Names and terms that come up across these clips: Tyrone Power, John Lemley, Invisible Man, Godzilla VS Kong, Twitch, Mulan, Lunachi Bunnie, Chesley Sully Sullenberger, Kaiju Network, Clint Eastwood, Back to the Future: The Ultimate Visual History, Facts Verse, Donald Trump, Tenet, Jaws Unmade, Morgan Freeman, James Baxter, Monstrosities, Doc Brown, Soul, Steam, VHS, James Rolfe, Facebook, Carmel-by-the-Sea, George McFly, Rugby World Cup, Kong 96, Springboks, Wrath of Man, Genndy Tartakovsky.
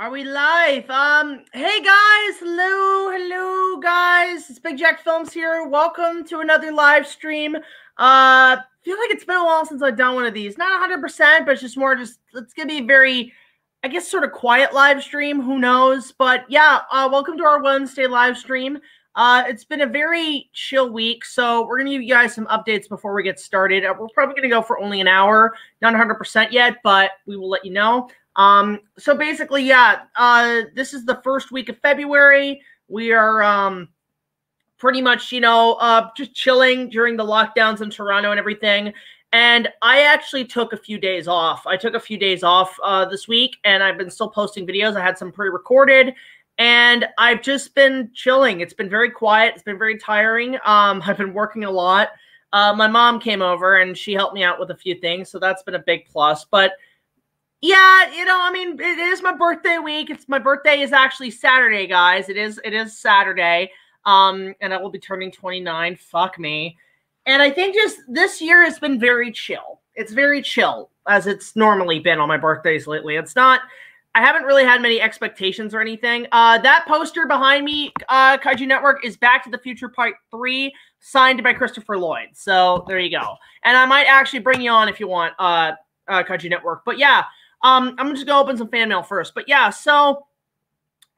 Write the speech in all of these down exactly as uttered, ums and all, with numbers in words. Are we live? Um, hey guys, hello, hello guys. It's Big Jack Films here. Welcome to another live stream. Uh, feel like it's been a while since I've done one of these. Not one hundred percent, but it's just more just, it's going to be a very, I guess, sort of quiet live stream. Who knows? But yeah, uh, welcome to our Wednesday live stream. Uh, it's been a very chill week, so we're going to give you guys some updates before we get started. Uh, we're probably going to go for only an hour. Not one hundred percent yet, but we will let you know. Um, so basically, yeah, uh, this is the first week of February. We are, um, pretty much, you know, uh, just chilling during the lockdowns in Toronto and everything. And I actually took a few days off. I took a few days off, uh, this week, and I've been still posting videos. I had some pre-recorded and I've just been chilling. It's been very quiet. It's been very tiring. Um, I've been working a lot. Uh, my mom came over and she helped me out with a few things. So that's been a big plus, but yeah, you know, I mean, it is my birthday week. It's my birthday is actually Saturday, guys. It is, it is Saturday. Um, and I will be turning twenty-nine. Fuck me. And I think just this year has been very chill. It's very chill as it's normally been on my birthdays lately. It's not, I haven't really had many expectations or anything. Uh, that poster behind me, uh, Kaiju Network, is Back to the Future Part three, signed by Christopher Lloyd. So there you go. And I might actually bring you on if you want, uh, uh Kaiju Network, but yeah. Um, I'm just gonna open some fan mail first, but yeah, so,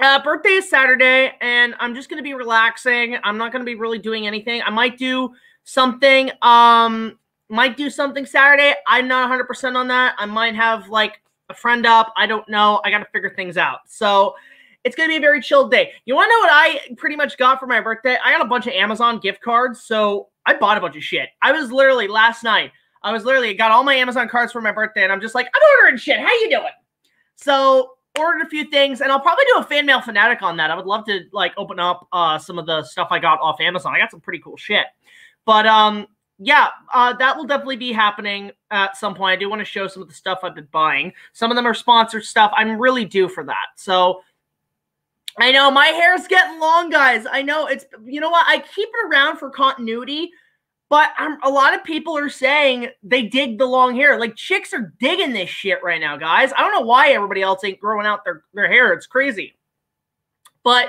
uh, birthday is Saturday and I'm just going to be relaxing. I'm not going to be really doing anything. I might do something, um, might do something Saturday. I'm not a hundred percent on that. I might have like a friend up. I don't know. I got to figure things out. So it's going to be a very chill day. You want to know what I pretty much got for my birthday? I got a bunch of Amazon gift cards. So I bought a bunch of shit. I was literally last night. I was literally got all my Amazon cards for my birthday and I'm just like, I'm ordering shit. How you doing? So ordered a few things and I'll probably do a fan mail fanatic on that. I would love to like open up uh, some of the stuff I got off Amazon. I got some pretty cool shit, but um, yeah, uh, that will definitely be happening at some point. I do want to show some of the stuff I've been buying. Some of them are sponsored stuff. I'm really due for that. So I know my hair's getting long, guys. I know it's, you know what? I keep it around for continuity. But um, a lot of people are saying they dig the long hair. Like, chicks are digging this shit right now, guys. I don't know why everybody else ain't growing out their, their hair. It's crazy. But,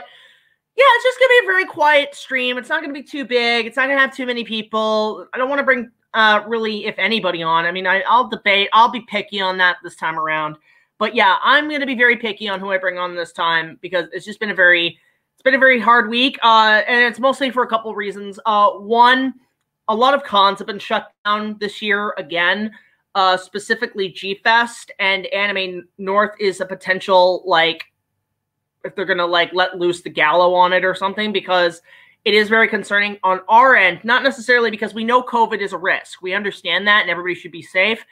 yeah, it's just going to be a very quiet stream. It's not going to be too big. It's not going to have too many people. I don't want to bring, uh, really, if anybody on. I mean, I, I'll debate. I'll be picky on that this time around. But, yeah, I'm going to be very picky on who I bring on this time because it's just been a very, it's been a very hard week. Uh, and it's mostly for a couple reasons. Uh, one... A lot of cons have been shut down this year again, uh, specifically G-Fest, and Anime North is a potential, like, if they're going to, like, let loose the gallows on it or something, because it is very concerning on our end, not necessarily because we know COVID is a risk. We understand that, and everybody should be safe,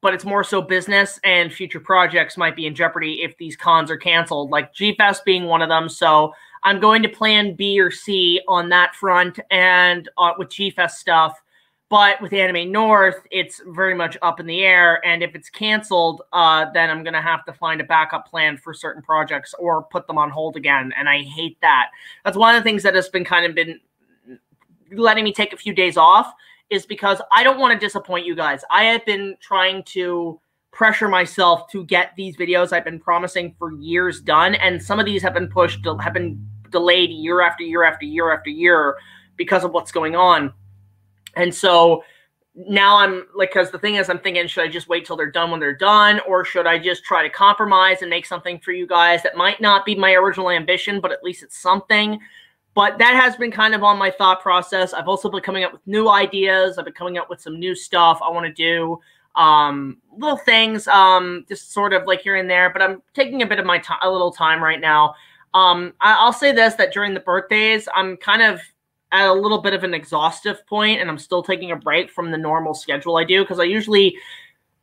but it's more so business and future projects might be in jeopardy if these cons are canceled, like G-Fest being one of them, so... I'm going to plan B or C on that front and uh, with G-Fest stuff. But with Anime North, it's very much up in the air. And if it's canceled, uh, then I'm going to have to find a backup plan for certain projects or put them on hold again. And I hate that. That's one of the things that has been kind of been letting me take a few days off is because I don't want to disappoint you guys. I have been trying to... pressure myself to get these videos I've been promising for years done, and some of these have been pushed, have been delayed year after year after year after year because of what's going on. And so now I'm like, because the thing is, I'm thinking, should I just wait till they're done when they're done, or should I just try to compromise and make something for you guys that might not be my original ambition, but at least it's something. But that has been kind of on my thought process. I've also been coming up with new ideas. I've been coming up with some new stuff I want to do. Um, little things, um, just sort of like here and there, but I'm taking a bit of my time, a little time right now. Um, I I'll say this, that during the birthdays, I'm kind of at a little bit of an exhaustive point, and I'm still taking a break from the normal schedule I do. Cause I usually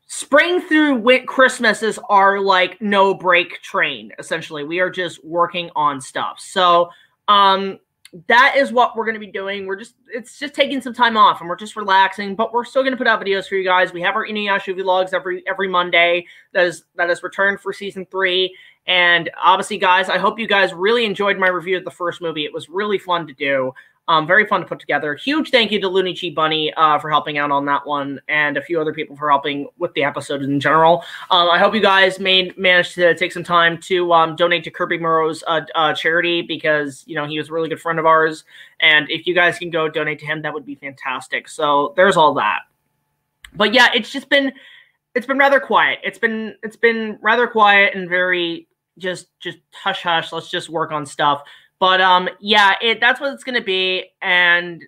spring through Christmas is our like no break train. Essentially, we are just working on stuff. So, um, that is what we're going to be doing. We're just, it's just taking some time off and we're just relaxing, but we're still going to put out videos for you guys. We have our Inuyasha vlogs every, every Monday that is, that has returned for season three. And obviously guys, I hope you guys really enjoyed my review of the first movie. It was really fun to do. Um, very fun to put together. Huge thank you to Lunachi Bunnie uh, for helping out on that one, and a few other people for helping with the episode in general. Um, I hope you guys made, managed to take some time to um, donate to Kirby Murrow's uh, uh, charity, because, you know, he was a really good friend of ours. And if you guys can go donate to him, that would be fantastic. So there's all that. But yeah, it's just been, it's been rather quiet. It's been, it's been rather quiet and very just, just hush, hush. Let's just work on stuff. But um, yeah, it, that's what it's going to be, and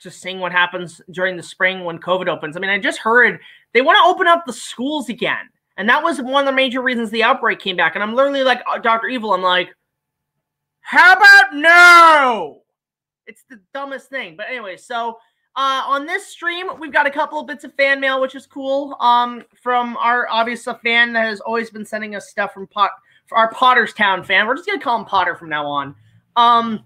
just seeing what happens during the spring when COVID opens. I mean, I just heard they want to open up the schools again, and that was one of the major reasons the outbreak came back. And I'm literally like, oh, Doctor Evil, I'm like, how about no? It's the dumbest thing. But anyway, so uh, on this stream, we've got a couple of bits of fan mail, which is cool, um, from our obvious fan that has always been sending us stuff from Pot our Potterstown fan. We're just going to call him Potter from now on. Um,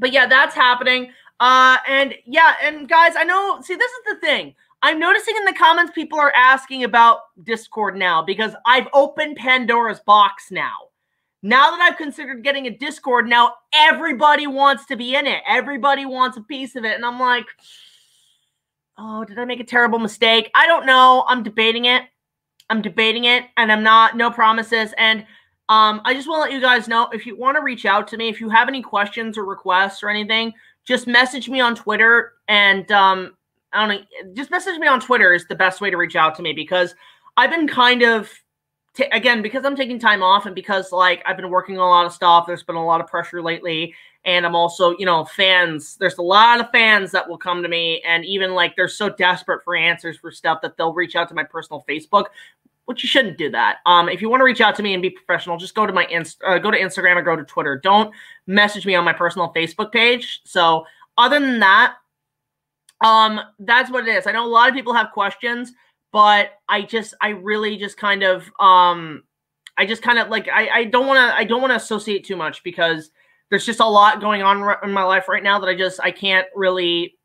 but yeah, that's happening. Uh, and yeah, and guys, I know, see, this is the thing. I'm noticing in the comments, people are asking about Discord now, because I've opened Pandora's box now. Now that I've considered getting a Discord, now everybody wants to be in it. Everybody wants a piece of it. And I'm like, oh, did I make a terrible mistake? I don't know. I'm debating it. I'm debating it, and I'm not, no promises. And Um, I just want to let you guys know, if you want to reach out to me, if you have any questions or requests or anything, just message me on Twitter, and um, I don't know, just message me on Twitter is the best way to reach out to me, because I've been kind of, t again, because I'm taking time off, and because, like, I've been working on a lot of stuff, there's been a lot of pressure lately, and I'm also, you know, fans, there's a lot of fans that will come to me, and even, like, they're so desperate for answers for stuff that they'll reach out to my personal Facebook, which you shouldn't do that. Um, if you want to reach out to me and be professional, just go to my inst uh, go to Instagram or go to Twitter. Don't message me on my personal Facebook page. So other than that, um, that's what it is. I know a lot of people have questions, but I just, I really just kind of, um, I just kind of like, I, I don't want to, I don't want to associate too much, because there's just a lot going on in my life right now that I just, I can't really,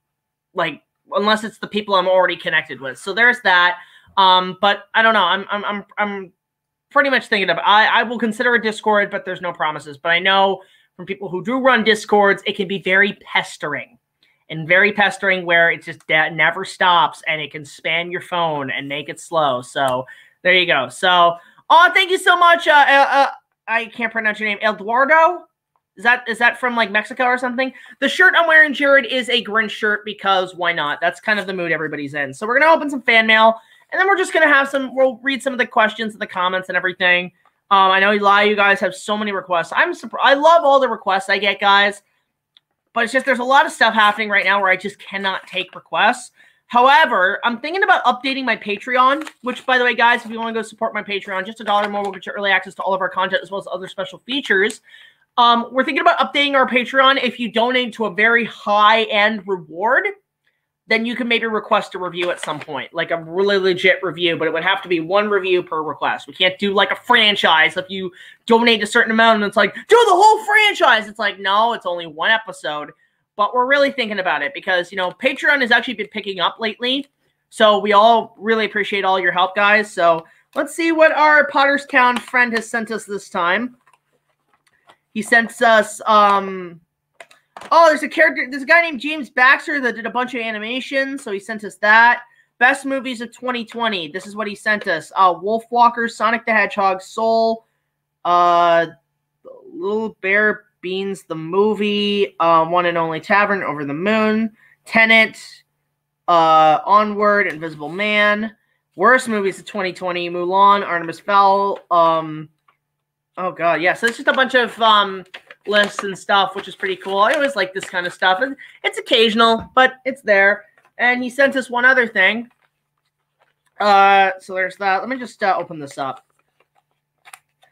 like, unless it's the people I'm already connected with. So there's that. Um, but I don't know. I'm, I'm, I'm, I'm pretty much thinking of, I, I will consider a Discord, but there's no promises. But I know from people who do run Discords, it can be very pestering and very pestering where it just never stops, and it can spam your phone and make it slow. So there you go. So, oh, thank you so much. Uh, uh, uh I can't pronounce your name. Eduardo. Is that, is that from, like, Mexico or something? The shirt I'm wearing, Jared, is a Grinch shirt, because why not? That's kind of the mood everybody's in. So we're going to open some fan mail. And then we're just going to have some, we'll read some of the questions and the comments and everything. Um, I know a lot of you guys have so many requests. I'm surprised. I love all the requests I get, guys. But it's just, there's a lot of stuff happening right now where I just cannot take requests. However, I'm thinking about updating my Patreon, which, by the way, guys, if you want to go support my Patreon, just a dollar more will get you early access to all of our content as well as other special features. Um, we're thinking about updating our Patreon. If you donate to a very high-end reward, then you can maybe request a review at some point, like a really legit review, but it would have to be one review per request. We can't do, like, a franchise. If you donate a certain amount and it's like, do the whole franchise. It's like, no, it's only one episode. But we're really thinking about it, because, you know, Patreon has actually been picking up lately. So we all really appreciate all your help, guys. So let's see what our Potterstown friend has sent us this time. He sent us, um... oh, there's a character, there's a guy named James Baxter that did a bunch of animations, so he sent us that. Best movies of twenty twenty. This is what he sent us. Uh, Wolfwalkers, Sonic the Hedgehog, Soul, uh, Little Bear Beans, the movie, uh, One and Only Tavern, Over the Moon, Tenet, uh, Onward, Invisible Man, worst movies of twenty twenty, Mulan, Artemis Fowl, um, oh god, yeah, so it's just a bunch of, um, lists and stuff, which is pretty cool. I always like this kind of stuff, and it's occasional, but it's there. And he sent us one other thing, uh so there's that. Let me just uh, open this up.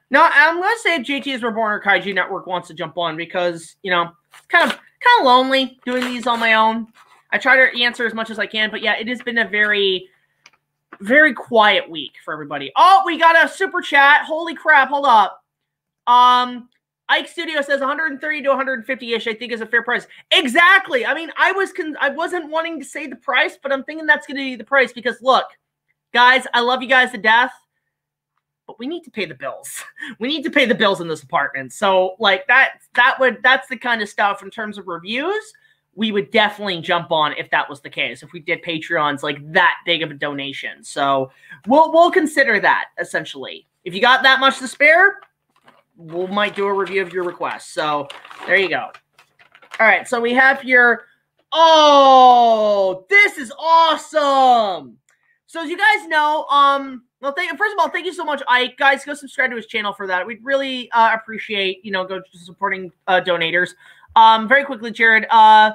Now I'm gonna say if J T is Reborn or Kaiju Network wants to jump on, because, you know, it's kind of kind of lonely doing these on my own. I try to answer as much as I can, but yeah, it has been a very very quiet week for everybody. Oh, we got a super chat. Holy crap, hold up. um Ike Studio says one thirty to one fifty-ish, I think, is a fair price. Exactly. I mean, I, was con I wasn't wanting to say the price, but I'm thinking that's going to be the price, because, look, guys, I love you guys to death, but we need to pay the bills. We need to pay the bills in this apartment. So, like, that, that would, that's the kind of stuff in terms of reviews. we would definitely jump on if that was the case, if we did Patreons like that big of a donation. So we'll we'll consider that, essentially. If you got that much to spare, we might do a review of your request. So there you go. All right, so we have your... Oh, this is awesome. So as you guys know, um, well, thank, first of all, thank you so much, Ike. Guys, go subscribe to his channel for that. We'd really uh, appreciate, you know, go supporting uh, donators. Um, very quickly, Jared. Uh,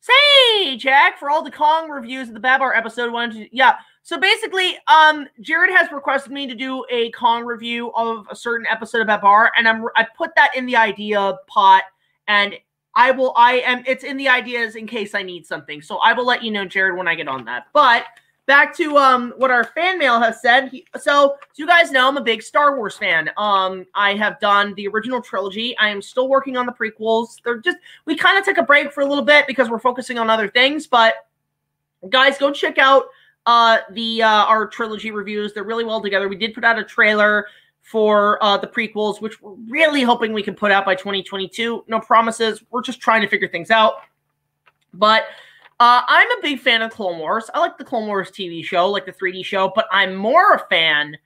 say, Jack, for all the Kong reviews of the Babar episode, why don't you, yeah. So basically, um, Jared has requested me to do a Kong review of a certain episode of Babar, and I'm I put that in the idea pot, and I will. I am. It's in the ideas in case I need something. So I will let you know, Jared, when I get on that. But back to um what our fan mail has said. He, so, so you guys know I'm a big Star Wars fan. Um, I have done the original trilogy. I am still working on the prequels. They're just we kind of took a break for a little bit because we're focusing on other things. But guys, go check out uh the uh, our trilogy reviews. They're really well together. We did put out a trailer for uh the prequels, which we're really hoping we can put out by twenty twenty-two. No promises. We're just trying to figure things out. But Uh, I'm a big fan of Clone Wars. I like the Clone Wars T V show, like the three D show, but I'm more a fan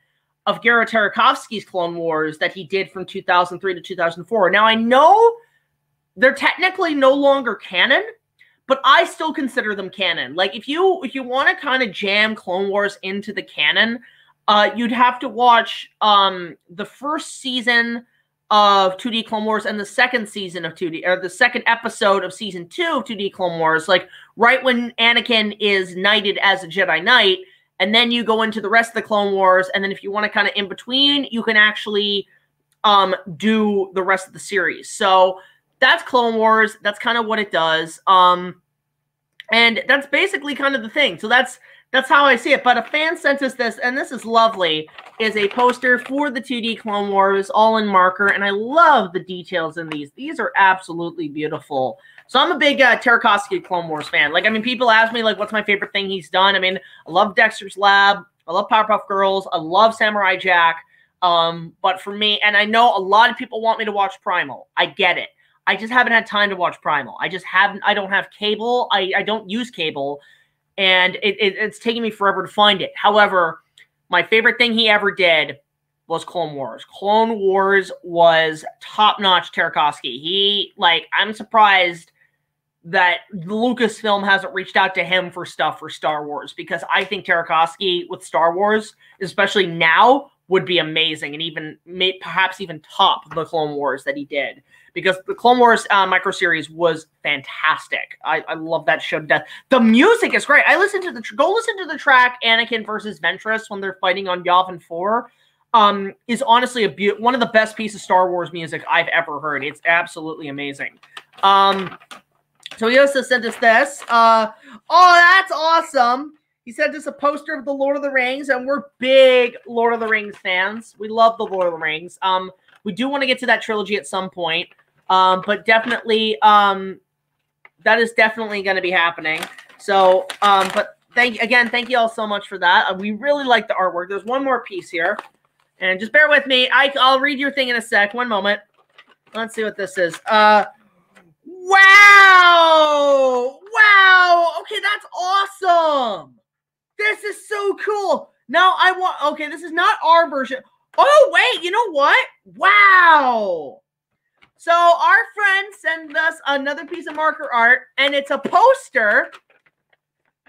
of Genndy Tartakovsky's Clone Wars that he did from two thousand three to two thousand four. Now, I know they're technically no longer canon, but I still consider them canon. Like, if you if you want to kind of jam Clone Wars into the canon, uh, you'd have to watch um, the first season of two D Clone Wars and the second season of two D, or the second episode of season two of two D Clone Wars, like right when Anakin is knighted as a Jedi Knight, and then you go into the rest of the Clone Wars, and then if you want to kind of in between, you can actually um, do the rest of the series. So that's Clone Wars. That's kind of what it does. Um, and that's basically kind of the thing. So that's That's how I see it. But a fan sent us this, and this is lovely, is a poster for the two D Clone Wars, all in marker, and I love the details in these. These are absolutely beautiful. So I'm a big uh, Tartakovsky Clone Wars fan. Like, I mean, people ask me, like, what's my favorite thing he's done? I mean, I love Dexter's Lab. I love Powerpuff Girls. I love Samurai Jack. Um, but for me, and I know a lot of people want me to watch Primal. I get it. I just haven't had time to watch Primal. I just haven't. I don't have cable. I, I don't use cable. And it, it, it's taking me forever to find it. However, my favorite thing he ever did was Clone Wars. Clone Wars was top-notch Tartakovsky. He, like, I'm surprised that Lucasfilm hasn't reached out to him for stuff for Star Wars, because I think Tartakovsky with Star Wars, especially now, would be amazing, and even may, perhaps even top the Clone Wars that he did. Because the Clone Wars uh, micro series was fantastic. I, I love that show to death. The music is great. I listen to the go listen to the track Anakin versus Ventress when they're fighting on Yavin four. Um, is honestly a one of the best pieces of Star Wars music I've ever heard. It's absolutely amazing. Um, so he also sent us this. Uh, oh, that's awesome. He sent us a poster of The Lord of the Rings, and we're big Lord of the Rings fans. We love The Lord of the Rings. Um, we do want to get to that trilogy at some point. Um, but definitely, um, that is definitely going to be happening. So, um, but thank again, thank you all so much for that. Uh, we really like the artwork. There's one more piece here, and just bear with me. I, I'll read your thing in a sec. One moment. Let's see what this is. Uh, wow! Wow! Okay, that's awesome. This is so cool. Now I want. Okay, this is not our version. Oh wait, you know what? Wow. So our friend sent us another piece of marker art, and it's a poster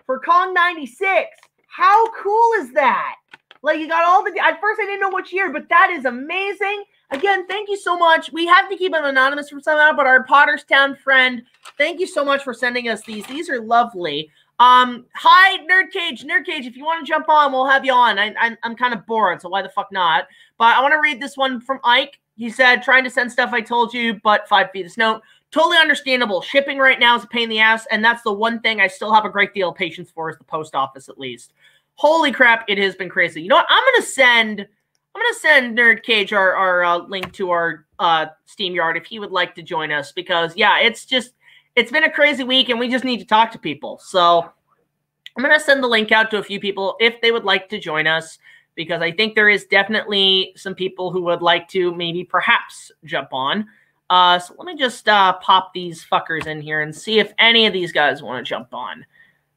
for Kong ninety-six. How cool is that? Like, you got all the... At first, I didn't know which year, but that is amazing. Again, thank you so much. We have to keep them anonymous from somehow, but our Potterstown friend, thank you so much for sending us these. These are lovely. Um, hi, NerdCage. NerdCage, if you want to jump on, we'll have you on. I, I'm, I'm kind of bored, so why the fuck not? But I want to read this one from Ike. He said, trying to send stuff I told you, but five feet of snow. Totally understandable. Shipping right now is a pain in the ass, and that's the one thing I still have a great deal of patience for, is the post office, at least. Holy crap, it has been crazy. You know what? I'm going to send I'm going to send NerdCage our, our uh, link to our uh, Steam Yard if he would like to join us, because, yeah, it's just, it's been a crazy week, and we just need to talk to people. So I'm going to send the link out to a few people if they would like to join us, because I think there is definitely some people who would like to maybe perhaps jump on. Uh, so let me just uh, pop these fuckers in here and see if any of these guys want to jump on.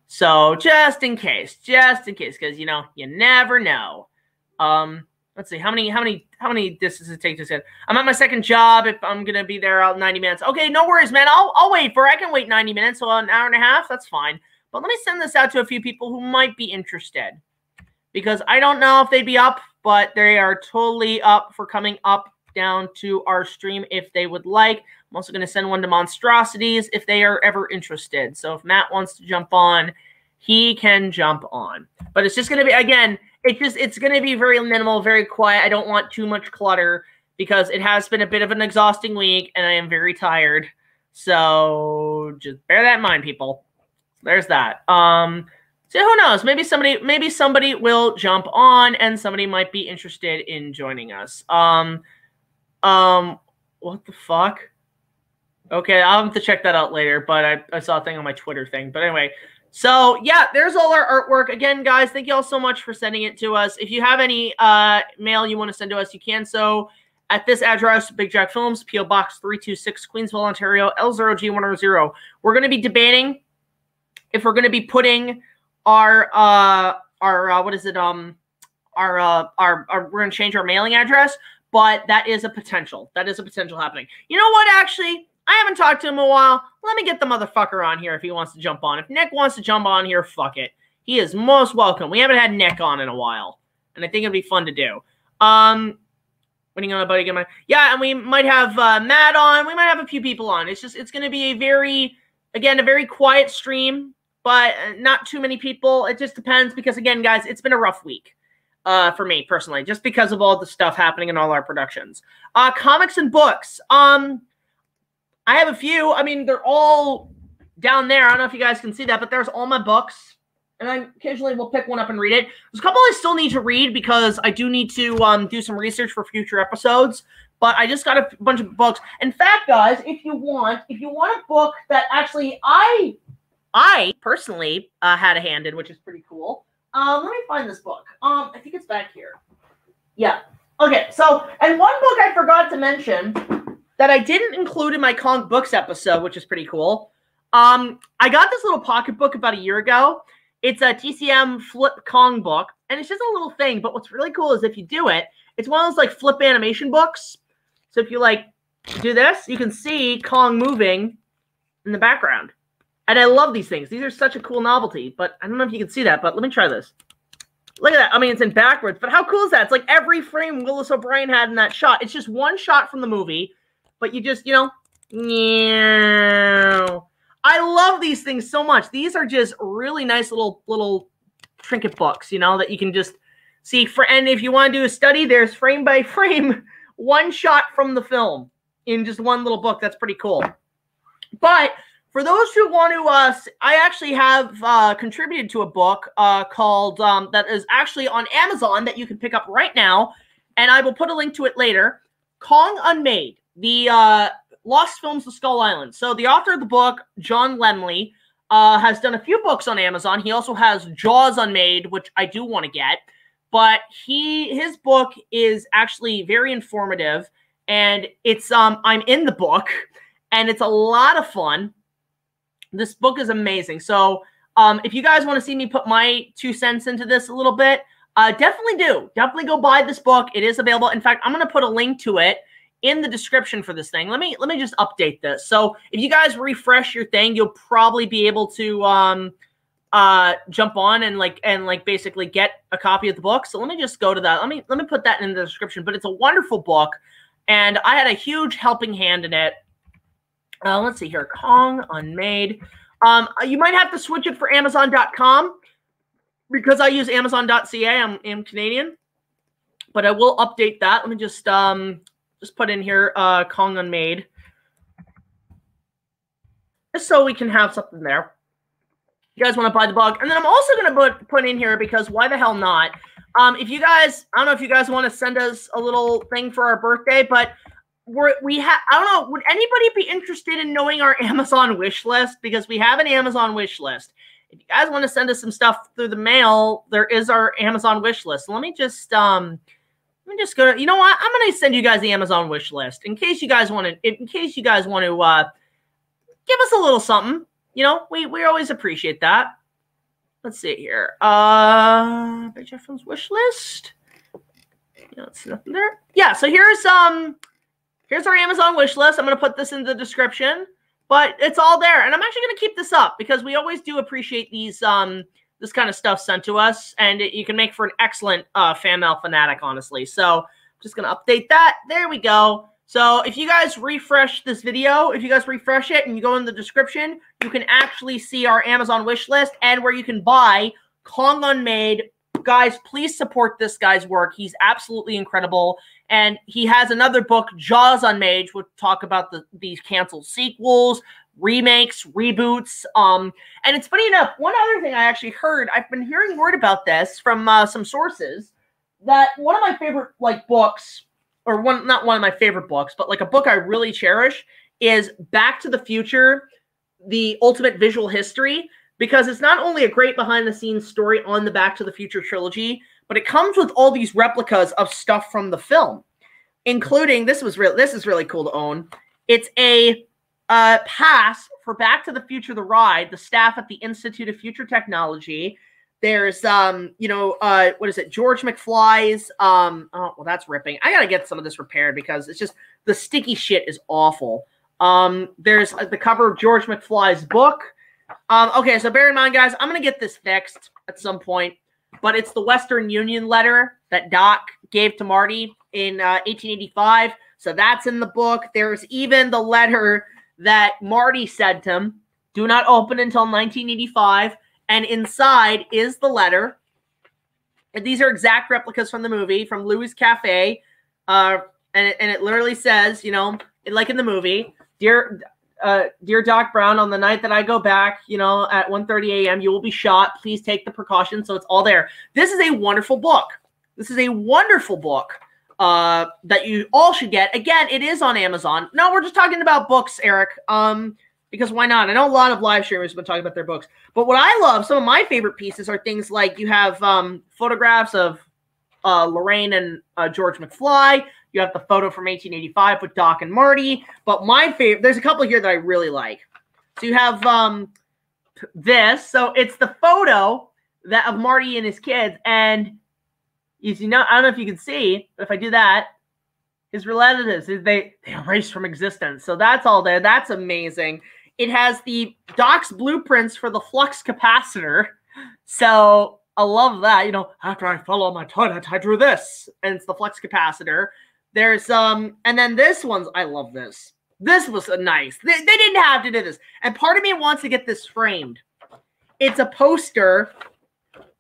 So just in case, just in case, because, you know, you never know. Um, let's see, how many, how many, how many distances does it take to send? I'm at my second job. If I'm going to be there out ninety minutes. Okay, no worries, man. I'll, I'll wait for, I can wait ninety minutes, so an hour and a half. That's fine. But let me send this out to a few people who might be interested, because I don't know if they'd be up, but they are totally up for coming up down to our stream if they would like. I'm also going to send one to Monstrosities if they are ever interested. So if Matt wants to jump on, he can jump on. But it's just going to be, again, it just it's going to be very minimal, very quiet. I don't want too much clutter because it has been a bit of an exhausting week and I am very tired. So just bear that in mind, people. There's that. Um, so who knows? Maybe somebody maybe somebody will jump on and somebody might be interested in joining us. Um, um, what the fuck? Okay, I'll have to check that out later, but I, I saw a thing on my Twitter thing. But anyway, so yeah, there's all our artwork. Again, guys, thank you all so much for sending it to us. If you have any uh, mail you want to send to us, you can. So at this address, Big Jack Films, P O Box three two six, Queensville, Ontario, L zero G one zero zero. We're going to be debating if we're going to be putting our, uh, our uh, what is it, um, our, uh, our, our we're going to change our mailing address, but that is a potential. That is a potential happening. You know what, actually? I haven't talked to him in a while. Let me get the motherfucker on here if he wants to jump on. If Nick wants to jump on here, fuck it. He is most welcome. We haven't had Nick on in a while, and I think it'd be fun to do. Um, waiting on a buddy to get my yeah, and we might have uh, Matt on. We might have a few people on. It's just it's going to be a very again a very quiet stream, but not too many people. It just depends because again, guys, it's been a rough week. Uh, for me personally, just because of all the stuff happening in all our productions, uh, comics and books. Um. I have a few. I mean, they're all down there. I don't know if you guys can see that, but there's all my books. And I occasionally will pick one up and read it. There's a couple I still need to read because I do need to um, do some research for future episodes. But I just got a bunch of books. In fact, guys, if you want, if you want a book that actually I, I personally uh, had a hand in, which is pretty cool. Um, let me find this book. Um, I think it's back here. Yeah. Okay. So, and one book I forgot to mention that I didn't include in my Kong Books episode, which is pretty cool. Um, I got this little pocketbook about a year ago. It's a T C M flip Kong book, and it's just a little thing, but what's really cool is if you do it, it's one of those like flip animation books. So if you like do this, you can see Kong moving in the background. And I love these things. These are such a cool novelty, but I don't know if you can see that, but let me try this. Look at that. I mean, it's in backwards, but how cool is that? It's like every frame Willis O'Brien had in that shot. It's just one shot from the movie, but you just, you know, meow. I love these things so much. These are just really nice little little trinket books, you know, that you can just see. For, and if you want to do a study, there's frame by frame, one shot from the film in just one little book. That's pretty cool. But for those who want to, uh, I actually have uh, contributed to a book uh, called, um, that is actually on Amazon that you can pick up right now. And I will put a link to it later. Kong Unmade. The uh, Lost Films of Skull Island. So the author of the book, John Lemley, uh, has done a few books on Amazon. He also has Jaws Unmade, which I do want to get. But he his book is actually very informative. And it's um I'm in the book. And it's a lot of fun. This book is amazing. So um, if you guys want to see me put my two cents into this a little bit, uh, definitely do. Definitely go buy this book. It is available. In fact, I'm going to put a link to it in the description for this thing. Let me let me just update this. So if you guys refresh your thing, you'll probably be able to um, uh, jump on and like and like basically get a copy of the book. So let me just go to that. Let me let me put that in the description. But it's a wonderful book, and I had a huge helping hand in it. Uh, let's see here, Kong Unmade. Um, you might have to switch it for Amazon dot com because I use Amazon dot C A. I'm, I'm Canadian, but I will update that. Let me just. Um, Just put in here uh, Kong Unmade, just so we can have something there. You guys want to buy the book, and then I'm also going to put put in here because why the hell not? Um, if you guys, I don't know if you guys want to send us a little thing for our birthday, but we're, we have I don't know. Would anybody be interested in knowing our Amazon wish list? Because we have an Amazon wish list. If you guys want to send us some stuff through the mail, there is our Amazon wish list. So let me just um. I'm just gonna, you know what? I'm gonna send you guys the Amazon wish list in case you guys want to. In case you guys want to uh, give us a little something, you know, we we always appreciate that. Let's see here. Uh, Big Jack Films wish list. Yeah, it's nothing there. Yeah, so here's um, here's our Amazon wish list. I'm gonna put this in the description, but it's all there. And I'm actually gonna keep this up because we always do appreciate these um. This kind of stuff sent to us, and it, you can make for an excellent uh, fan mail fanatic, honestly. So I'm just going to update that. There we go. So if you guys refresh this video, if you guys refresh it and you go in the description, you can actually see our Amazon wish list and where you can buy Kong Unmade. Guys, please support this guy's work. He's absolutely incredible. And he has another book, Jaws Unmade, which will talk about the, these canceled sequels, remakes, reboots. Um, and it's funny enough, one other thing I actually heard, I've been hearing word about this from uh, some sources, that one of my favorite like books, or one not one of my favorite books, but like a book I really cherish is Back to the Future, The Ultimate Visual History, because it's not only a great behind-the-scenes story on the Back to the Future trilogy, but it comes with all these replicas of stuff from the film, including, this was real. This is really cool to own, it's a Uh, pass for Back to the Future, the ride, the staff at the Institute of Future Technology. There's, um, you know, uh, what is it? George McFly's, um, oh, well, that's ripping. I got to get some of this repaired because it's just, the sticky shit is awful. Um, there's uh, the cover of George McFly's book. Um, okay, so bear in mind, guys, I'm going to get this fixed at some point, but it's the Western Union letter that Doc gave to Marty in uh, eighteen eighty-five. So that's in the book. There's even the letter that Marty said to him, do not open until nineteen eighty-five. And inside is the letter. And these are exact replicas from the movie, from Louie's Cafe. Uh, and, it, and it literally says, you know, like in the movie, Dear uh, dear Doc Brown, on the night that I go back, you know, at one thirty a m, you will be shot. Please take the precautions. So it's all there. This is a wonderful book. This is a wonderful book. Uh, that you all should get. Again, it is on Amazon. No, we're just talking about books, Eric, um, because why not? I know a lot of live streamers have been talking about their books, but what I love, some of my favorite pieces are things like you have um, photographs of uh, Lorraine and uh, George McFly. You have the photo from eighteen eighty-five with Doc and Marty, but my favorite, there's a couple here that I really like. So you have um, this. So it's the photo that of Marty and his kids, and you know, I don't know if you can see, but if I do that, his relatives, they, they erase from existence. So that's all there. That's amazing. It has the Doc's blueprints for the flux capacitor. So I love that. You know, after I fell on my toilet, I drew this. And it's the flux capacitor. There's, um, and then this one's, I love this. This was nice. They, they didn't have to do this. And part of me wants to get this framed. It's a poster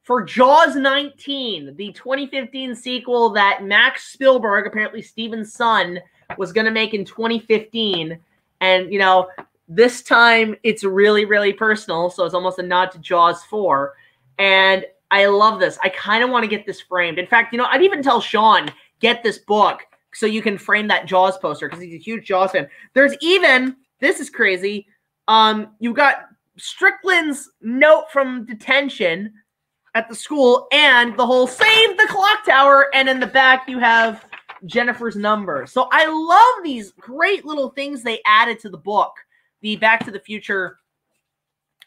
for Jaws nineteen, the twenty fifteen sequel that Max Spielberg, apparently Steven's son, was going to make in twenty fifteen. And, you know, this time it's really, really personal. So it's almost a nod to Jaws four. And I love this. I kind of want to get this framed. In fact, you know, I'd even tell Sean, get this book so you can frame that Jaws poster because he's a huge Jaws fan. There's even, this is crazy, um, you got Strickland's note from detention at the school, and the whole save the clock tower, and in the back you have Jennifer's number. So I love these great little things they added to the book, the Back to the Future,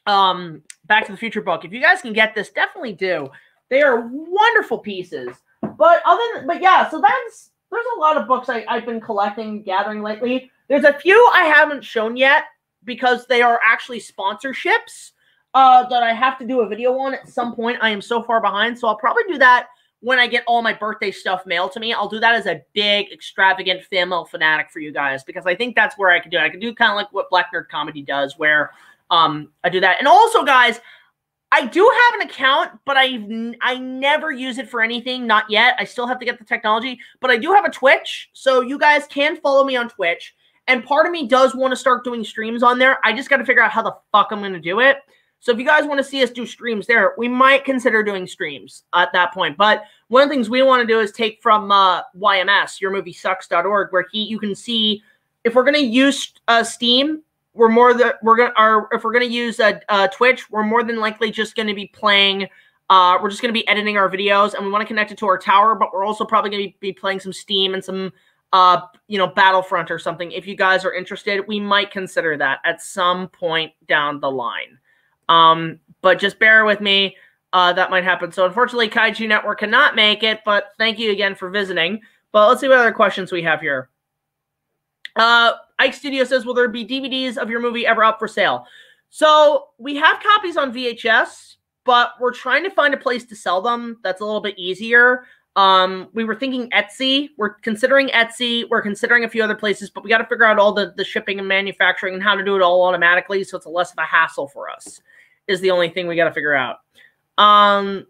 um, Back to the Future book. If you guys can get this, definitely do. They are wonderful pieces. But other than, but yeah, so that's there's a lot of books I, I've been collecting, gathering lately. There's a few I haven't shown yet because they are actually sponsorships. Uh, that I have to do a video on at some point. I am so far behind, so I'll probably do that when I get all my birthday stuff mailed to me. I'll do that as a big, extravagant fan mail fanatic for you guys, because I think that's where I can do it. I can do kind of like what Black Nerd Comedy does, where um, I do that. And also, guys, I do have an account, but I I never use it for anything, not yet. I still have to get the technology, but I do have a Twitch, so you guys can follow me on Twitch. And part of me does want to start doing streams on there. I just got to figure out how the fuck I'm going to do it. So if you guys want to see us do streams there, we might consider doing streams at that point. But one of the things we want to do is take from uh, Y M S, your movie sucks dot org, where he you can see if we're going to use uh, Steam, we're more the we're going or if we're going to use uh, uh, Twitch, we're more than likely just going to be playing Uh, we're just going to be editing our videos, and we want to connect it to our tower, but we're also probably going to be playing some Steam and some, uh, you know, Battlefront or something. If you guys are interested, we might consider that at some point down the line. Um, but just bear with me. Uh, that might happen. So unfortunately, Kaiju Network cannot make it, but thank you again for visiting. But let's see what other questions we have here. Uh, Ike Studio says, will there be D V Ds of your movie ever up for sale? So we have copies on V H S, but we're trying to find a place to sell them. That's a little bit easier. Um, we were thinking Etsy. We're considering Etsy. We're considering a few other places, but we got to figure out all the, the shipping and manufacturing and how to do it all automatically, so it's a less of a hassle for us is the only thing we got to figure out. Um,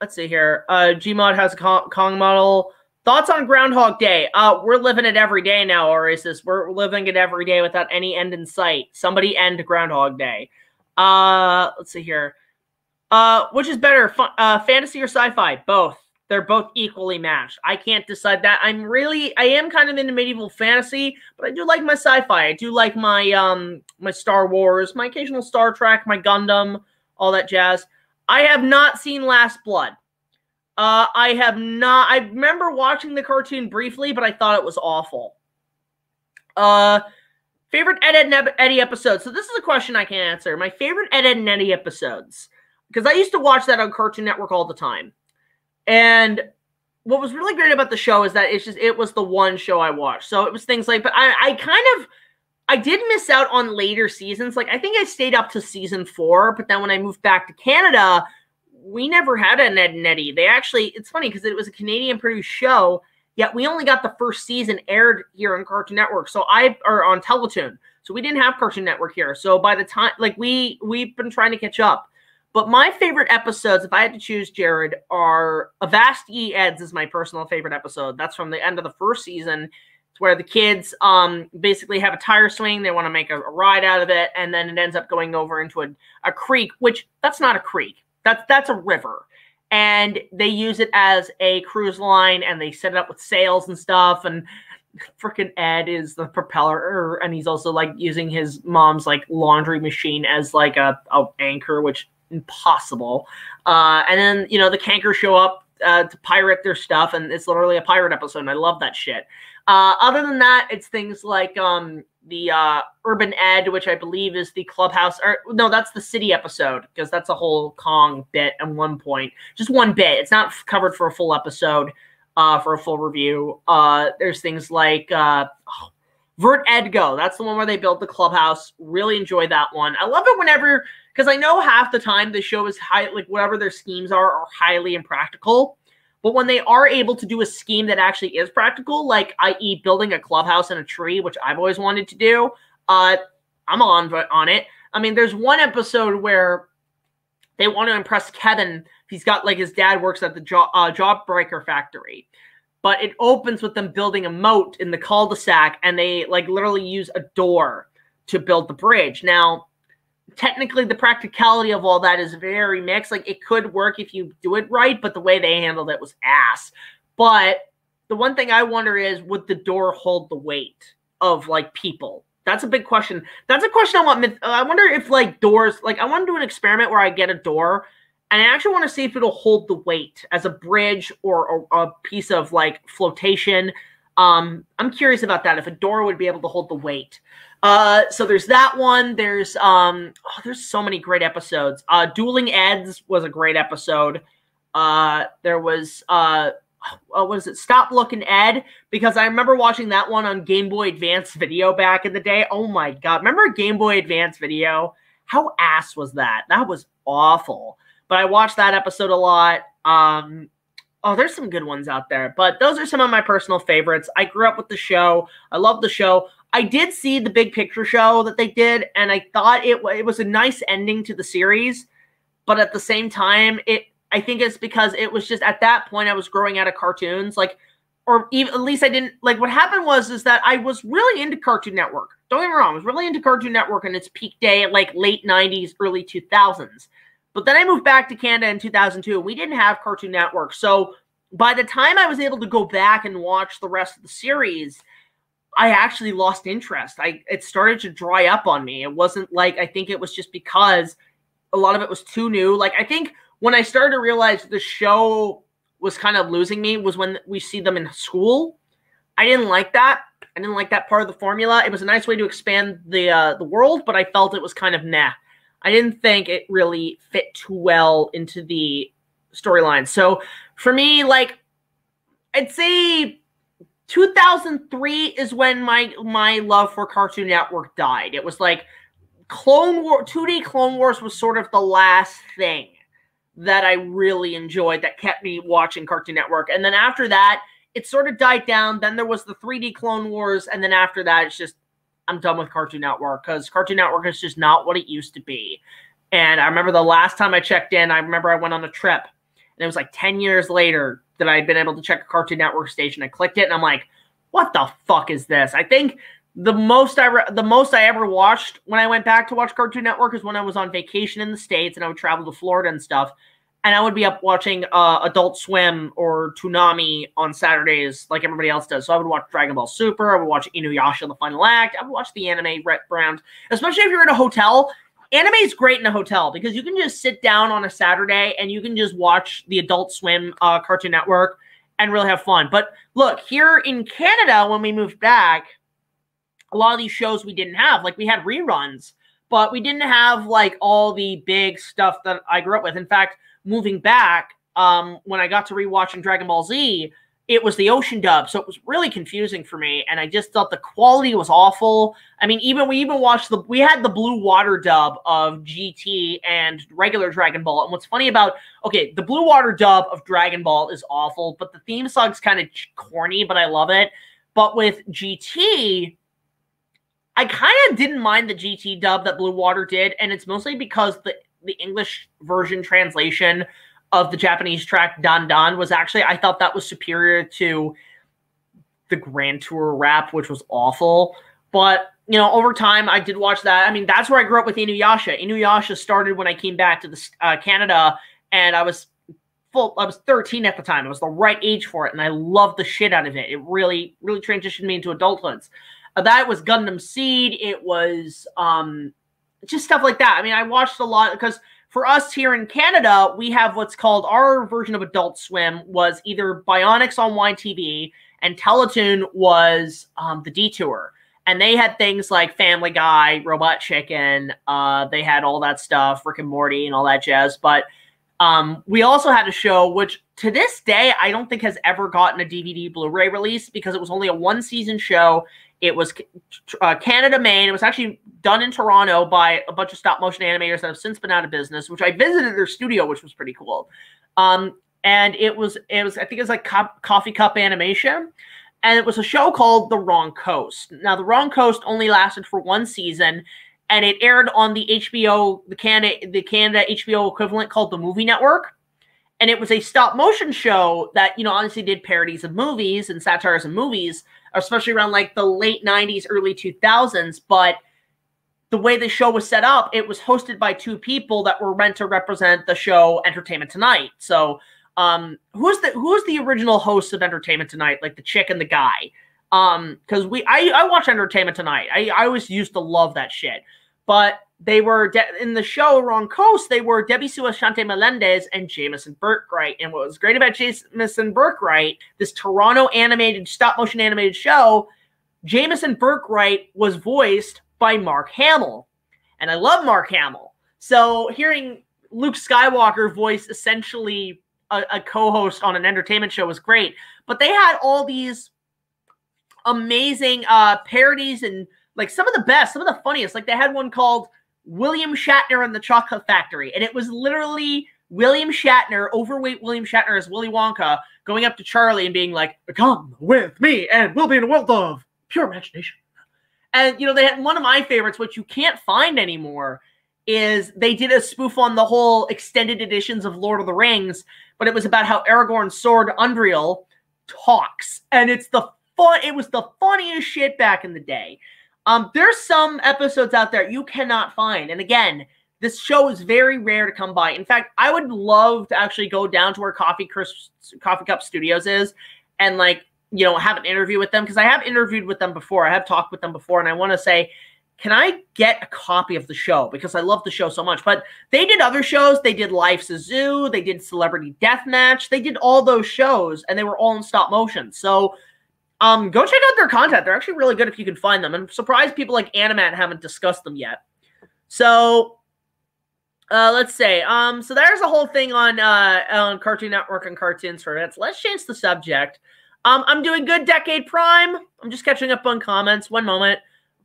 let's see here. Uh, Gmod has a Kong model. Thoughts on Groundhog Day? Uh, we're living it every day now, Oasis. We're living it every day without any end in sight. Somebody end Groundhog Day. Uh, let's see here. Uh, which is better, fun, uh, fantasy or sci-fi? Both. They're both equally matched. I can't decide that. I'm really, I am kind of into medieval fantasy, but I do like my sci-fi. I do like my, um, my Star Wars, my occasional Star Trek, my Gundam, all that jazz. I have not seen Last Blood. Uh, I have not, I remember watching the cartoon briefly, but I thought it was awful. Uh, favorite Ed, Edd n Eddy episodes. So this is a question I can't answer. My favorite Ed, Edd n Eddy episodes. Because I used to watch that on Cartoon Network all the time. And what was really great about the show is that it's just, it was the one show I watched. So it was things like, but I, I kind of, I did miss out on later seasons. Like I think I stayed up to season four, but then when I moved back to Canada, we never had an Ed and Eddy. They actually, it's funny because it was a Canadian produced show, yet we only got the first season aired here on Cartoon Network. So I, or on Teletoon. So we didn't have Cartoon Network here. So by the time, like we, we've been trying to catch up. But my favorite episodes, if I had to choose, Jared, are Avast Ye Eds is my personal favorite episode. That's from the end of the first season. It's where the kids um, basically have a tire swing. They want to make a, a ride out of it, and then it ends up going over into a, a creek, which that's not a creek. That's, that's a river. And they use it as a cruise line, and they set it up with sails and stuff. And freaking Ed is the propeller, and he's also like using his mom's like laundry machine as like a, a anchor, which... impossible. Uh, and then, you know, the cankers show up uh, to pirate their stuff, and it's literally a pirate episode, and I love that shit. Uh, other than that, it's things like um, the uh, Urban Ed, which I believe is the clubhouse, or no, that's the city episode, because that's a whole Kong bit at one point. Just one bit. It's not covered for a full episode, uh, for a full review. Uh, there's things like... Uh, oh, Vert Edgo, that's the one where they build the clubhouse. Really enjoy that one. I love it whenever, because I know half the time the show is high, like whatever their schemes are, are highly impractical. But when they are able to do a scheme that actually is practical, like that is building a clubhouse in a tree, which I've always wanted to do, uh, I'm on on it. I mean, there's one episode where they want to impress Kevin. He's got like his dad works at the job uh, job breaker factory. But it opens with them building a moat in the cul-de-sac, and they like literally use a door to build the bridge. Now, technically, the practicality of all that is very mixed. Like it could work if you do it right, but the way they handled it was ass. But the one thing I wonder is, would the door hold the weight of like people? That's a big question. That's a question I want. I wonder if like doors. Like I want to do an experiment where I get a door. And I actually want to see if it'll hold the weight as a bridge or a, a piece of, like, flotation. Um, I'm curious about that, if a door would be able to hold the weight. Uh, so there's that one. There's um, oh, there's so many great episodes. Uh, Dueling Eds was a great episode. Uh, there was, uh, what was it, Stop Looking Ed, because I remember watching that one on Game Boy Advance video back in the day. Oh, my God. Remember Game Boy Advance video? How ass was that? That was awful. But I watched that episode a lot. Um, oh, there's some good ones out there. But those are some of my personal favorites. I grew up with the show. I love the show. I did see the Big Picture show that they did, and I thought it, it was a nice ending to the series. But at the same time, it I think it's because it was just at that point I was growing out of cartoons. Like, or even, at least I didn't – like what happened was is that I was really into Cartoon Network. Don't get me wrong. I was really into Cartoon Network in its peak day at like late nineties, early two thousands. But then I moved back to Canada in two thousand two. We didn't have Cartoon Network. So by the time I was able to go back and watch the rest of the series, I actually lost interest. I It started to dry up on me. It wasn't like, I think it was just because a lot of it was too new. Like I think when I started to realize the show was kind of losing me was when we see them in school. I didn't like that. I didn't like that part of the formula. It was a nice way to expand the uh, the world, but I felt it was kind of nah. I didn't think it really fit too well into the storyline. So for me, like, I'd say two thousand three is when my my love for Cartoon Network died. It was like Clone Wars, two D Clone Wars was sort of the last thing that I really enjoyed that kept me watching Cartoon Network. And then after that, it sort of died down. Then there was the three D Clone Wars. And then after that, it's just, I'm done with Cartoon Network because Cartoon Network is just not what it used to be. And I remember the last time I checked in, I remember I went on a trip and it was like ten years later that I had been able to check a Cartoon Network station. I clicked it and I'm like, what the fuck is this? I think the most I, re the most I ever watched when I went back to watch Cartoon Network is when I was on vacation in the States and I would travel to Florida and stuff. And I would be up watching uh, Adult Swim or Toonami on Saturdays like everybody else does. So I would watch Dragon Ball Super. I would watch Inuyasha, The Final Act. I would watch the anime round. Especially if you're in a hotel. Anime is great in a hotel because you can just sit down on a Saturday and you can just watch the Adult Swim uh, Cartoon Network and really have fun. But look, here in Canada, when we moved back, a lot of these shows we didn't have. Like, we had reruns, but we didn't have, like, all the big stuff that I grew up with. In fact, moving back, um, when I got to rewatching Dragon Ball Z, it was the Ocean dub, so it was really confusing for me, and I just thought the quality was awful. I mean, even we even watched the we had the Blue Water dub of G T and regular Dragon Ball. And what's funny about okay, the Blue Water dub of Dragon Ball is awful, but the theme song's kind of corny, but I love it. But with G T, I kind of didn't mind the G T dub that Blue Water did, and it's mostly because the the English version translation of the Japanese track Don Don was actually, I thought that was superior to the Grand Tour rap, which was awful. But, you know, over time I did watch that. I mean, that's where I grew up with Inuyasha. Inuyasha started when I came back to the, uh, Canada, and I was full, I was thirteen at the time. I was the right age for it. And I loved the shit out of it. It really, really transitioned me into adulthood. Uh, that was Gundam Seed. It was, um, just stuff like that. I mean, I watched a lot because for us here in Canada, we have what's called our version of Adult Swim was either Bionics on Y T V and Teletoon was um, The Detour. And they had things like Family Guy, Robot Chicken. Uh, they had all that stuff, Rick and Morty and all that jazz. But um, we also had a show, which to this day, I don't think has ever gotten a D V D Blu-ray release because it was only a one season show. It was uh, Canada made. It was actually done in Toronto by a bunch of stop-motion animators that have since been out of business, which I visited their studio, which was pretty cool. Um, and it was, it was, I think it was like co Coffee Cup Animation. And it was a show called The Wrong Coast. Now, The Wrong Coast only lasted for one season, and it aired on the H B O, the Canada, the Canada H B O equivalent called The Movie Network. And it was a stop-motion show that, you know, obviously did parodies of movies and satires of movies, especially around like the late nineties, early two thousands. But the way the show was set up, it was hosted by two people that were meant to represent the show Entertainment Tonight. So um, who's the who's the original host of Entertainment Tonight? Like the chick and the guy. Um, because we I, I watch Entertainment Tonight. I, I always used to love that shit. But they were in the show Wrong Coast. They were Debisu Ashante Melendez and Jamison Birkwright. And what was great about Jamison Birkwright, this Toronto animated stop motion animated show, Jamison Birkwright was voiced by Mark Hamill, and I love Mark Hamill. So hearing Luke Skywalker voice essentially a, a co-host on an entertainment show was great. But they had all these amazing uh, parodies and like some of the best, some of the funniest. Like they had one called William Shatner and the Chocolate Factory. And it was literally William Shatner, overweight William Shatner as Willy Wonka, going up to Charlie and being like, come with me and we'll be in a world of pure imagination. And, you know, they had one of my favorites, which you can't find anymore, is they did a spoof on the whole extended editions of Lord of the Rings, but it was about how Aragorn's sword, Undreal, talks. And it's the fun, it was the funniest shit back in the day. Um, there's some episodes out there you cannot find. And again, this show is very rare to come by. In fact, I would love to actually go down to where Coffee, Chris, Coffee Cup Studios is and, like, you know, have an interview with them. Because I have interviewed with them before. I have talked with them before. And I want to say can I get a copy of the show? Because I love the show so much. But they did other shows. They did Life's a Zoo. They did Celebrity Deathmatch. They did all those shows, and they were all in stop motion. So um, go check out their content. They're actually really good if you can find them. I'm surprised people like Animat haven't discussed them yet. So uh, let's say. Um, so there's a whole thing on, uh, on Cartoon Network and cartoons for events. Let's change the subject. Um, I'm doing good, Decade Prime. I'm just catching up on comments. One moment.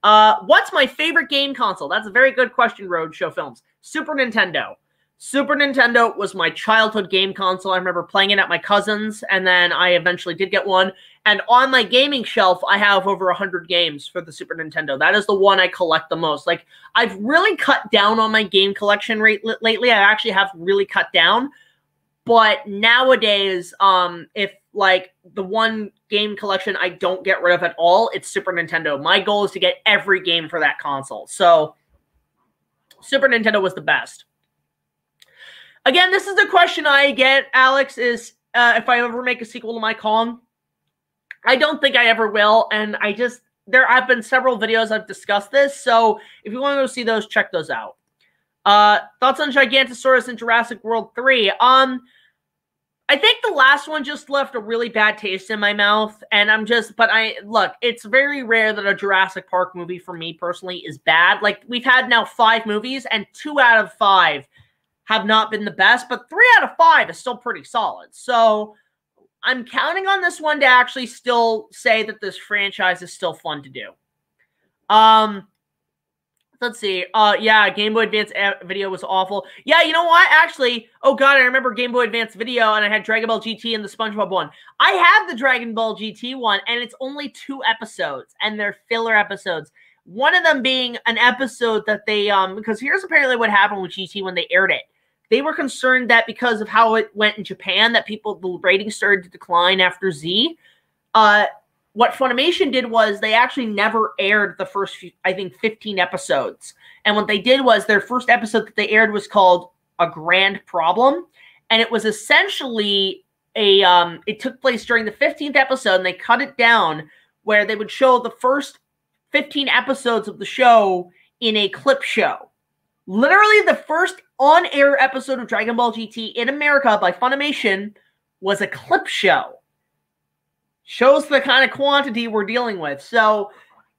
Uh, what's my favorite game console? That's a very good question, Roadshow Films. Super Nintendo. Super Nintendo was my childhood game console. I remember playing it at my cousin's, and then I eventually did get one. And on my gaming shelf, I have over one hundred games for the Super Nintendo. That is the one I collect the most. Like, I've really cut down on my game collection rate lately. I actually have really cut down. But nowadays, um, if like the one game collection I don't get rid of at all, it's Super Nintendo. My goal is to get every game for that console. So Super Nintendo was the best. Again, this is the question I get, Alex, is uh, if I ever make a sequel to my Kong. I don't think I ever will. And I just, there have been several videos I've discussed this. So if you want to go see those, check those out. Uh, thoughts on Gigantosaurus in Jurassic World three? Um, I think the last one just left a really bad taste in my mouth, and I'm just, but I, look, it's very rare that a Jurassic Park movie for me personally is bad. Like, we've had now five movies, and two out of five have not been the best, but three out of five is still pretty solid. So I'm counting on this one to actually still say that this franchise is still fun to do. Um... Let's see. Uh, yeah, Game Boy Advance video was awful. Yeah, you know what? Actually, oh god, I remember Game Boy Advance video, and I had Dragon Ball G T and the SpongeBob one. I have the Dragon Ball G T one, and it's only two episodes, and they're filler episodes. One of them being an episode that they, um, because here's apparently what happened with G T when they aired it. They were concerned that because of how it went in Japan, that people, the ratings started to decline after Z. Uh, What Funimation did was they actually never aired the first, few, I think, fifteen episodes. And what they did was their first episode that they aired was called A Grand Problem. And it was essentially a, um, it took place during the fifteenth episode, and they cut it down where they would show the first fifteen episodes of the show in a clip show. Literally the first on-air episode of Dragon Ball G T in America by Funimation was a clip show. Shows the kind of quantity we're dealing with. So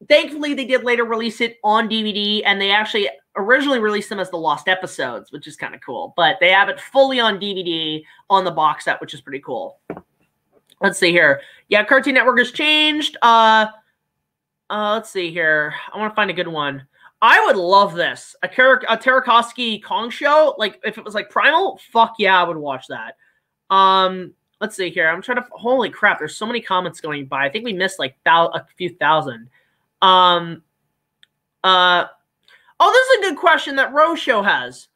thankfully they did later release it on D V D, and they actually originally released them as the lost episodes, which is kind of cool. But they have it fully on D V D on the box set, which is pretty cool. Let's see here. Yeah, Cartoon Network has changed. Uh, uh, let's see here. I want to find a good one. I would love this. A, Ker- a Tartakovsky Kong show. Like if it was like Primal, fuck yeah, I would watch that. Um... Let's see here. I'm trying to... Holy crap. There's so many comments going by. I think we missed like thou, a few thousand. Um, uh, oh, this is a good question that Roadshow has.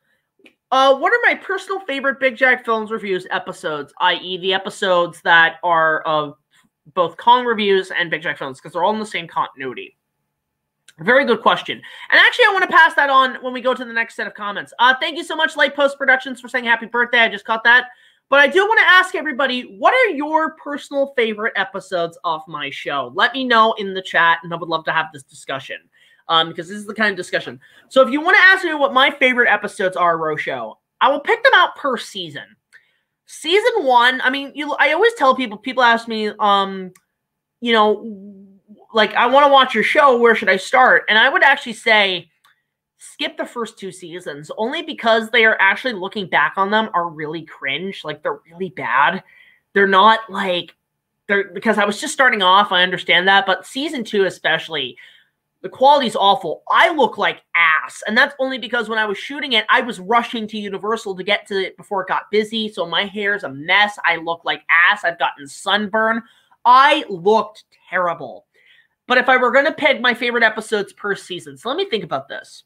Uh, what are my personal favorite Big Jack Films Reviews episodes, that is the episodes that are of both Kong Reviews and Big Jack Films, because they're all in the same continuity? Very good question. And actually, I want to pass that on when we go to the next set of comments. Uh, thank you so much, Light Post Productions, for saying happy birthday. I just caught that. But I do want to ask everybody, what are your personal favorite episodes of my show? Let me know in the chat, and I would love to have this discussion, um, because this is the kind of discussion. So if you want to ask me what my favorite episodes are, Roadshow, I will pick them out per season. Season one, I mean, you, I always tell people, people ask me, um, you know, like, I want to watch your show. Where should I start? And I would actually say, skip the first two seasons, only because they are actually, looking back on them, are really cringe. Like, they're really bad. They're not like, they're, because I was just starting off, I understand that, but season two especially, the quality's awful. I look like ass, and that's only because when I was shooting it, I was rushing to Universal to get to it before it got busy, so my hair's a mess. I look like ass. I've gotten sunburn. I looked terrible. But if I were going to peg my favorite episodes per season, so let me think about this.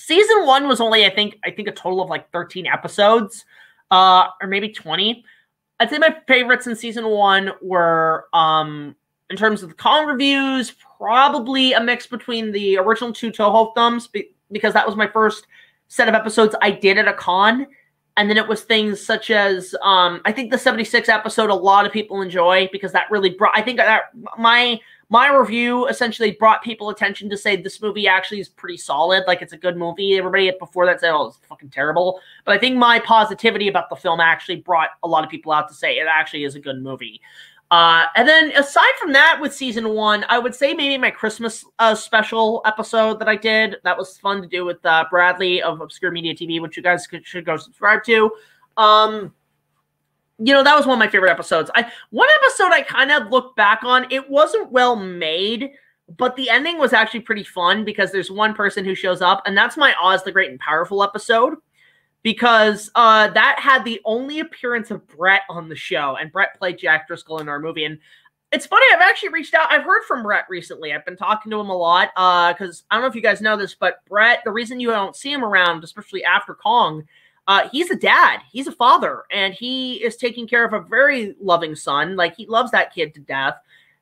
Season one was only, I think, I think a total of like thirteen episodes, uh, or maybe twenty. I'd say my favorites in season one were, um, in terms of the Kong reviews, probably a mix between the original two Toho Thumbs, because that was my first set of episodes I did at a con. And then it was things such as, um, I think the seventy-six episode a lot of people enjoy, because that really brought, I think that my, my review essentially brought people attention to say this movie actually is pretty solid. Like, it's a good movie. Everybody before that said, oh, it's fucking terrible. But I think my positivity about the film actually brought a lot of people out to say it actually is a good movie. Uh, and then aside from that, with season one, I would say maybe my Christmas uh, special episode that I did. That was fun to do with uh, Bradley of Obscure Media T V, which you guys could, should go subscribe to. Um, you know, that was one of my favorite episodes. I One episode I kind of looked back on, it wasn't well made, but the ending was actually pretty fun because there's one person who shows up, and that's my Oz the Great and Powerful episode. Because uh, that had the only appearance of Brett on the show. And Brett played Jack Driscoll in our movie. And it's funny, I've actually reached out. I've heard from Brett recently. I've been talking to him a lot. Because uh, I don't know if you guys know this, but Brett, the reason you don't see him around, especially after Kong, uh, he's a dad. He's a father. And he is taking care of a very loving son. Like, he loves that kid to death.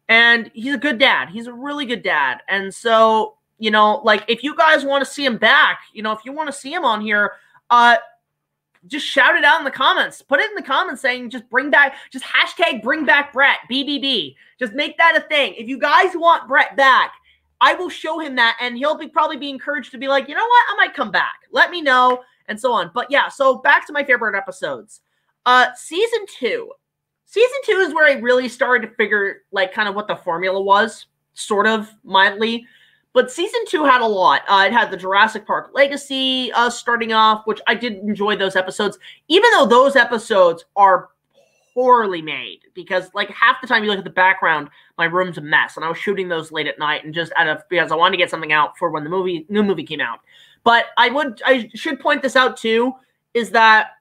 And he's a good dad. He's a really good dad. And so, you know, like, if you guys want to see him back, you know, if you want to see him on here... Uh, just shout it out in the comments. Put it in the comments saying, just bring back, just hashtag bring back Brett, B B B. Just make that a thing. If you guys want Brett back, I will show him that, and he'll be probably be encouraged to be like, you know what? I might come back. Let me know, and so on. But yeah, so back to my favorite episodes. Uh, season two. Season two is where I really started to figure, like, kind of what the formula was, sort of, mildly. But season two had a lot. Uh, it had the Jurassic Park Legacy uh, starting off, which I did enjoy those episodes, even though those episodes are poorly made because, like, half the time you look at the background, my room's a mess, and I was shooting those late at night and just out of because I wanted to get something out for when the movie new movie came out. But I would I should point this out too is that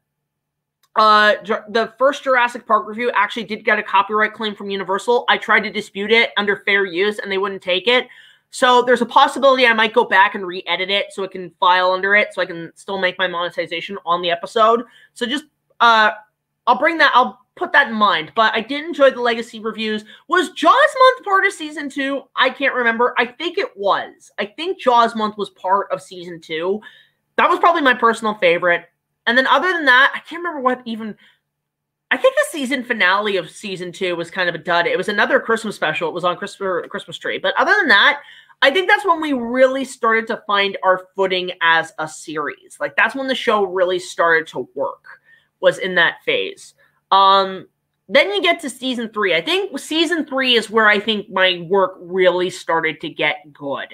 uh, the first Jurassic Park review actually did get a copyright claim from Universal. I tried to dispute it under fair use, and they wouldn't take it. So there's a possibility I might go back and re-edit it so it can file under it so I can still make my monetization on the episode. So just, uh, I'll bring that, I'll put that in mind. But I did enjoy the Legacy reviews. Was Jaws Month part of Season two? I can't remember. I think it was. I think Jaws Month was part of Season two. That was probably my personal favorite. And then other than that, I can't remember what even... I think the season finale of Season two was kind of a dud. It was another Christmas special. It was on Christmas, Christmas Tree. But other than that... I think that's when we really started to find our footing as a series. Like, that's when the show really started to work, was in that phase. Um, then you get to season three. I think season three is where I think my work really started to get good.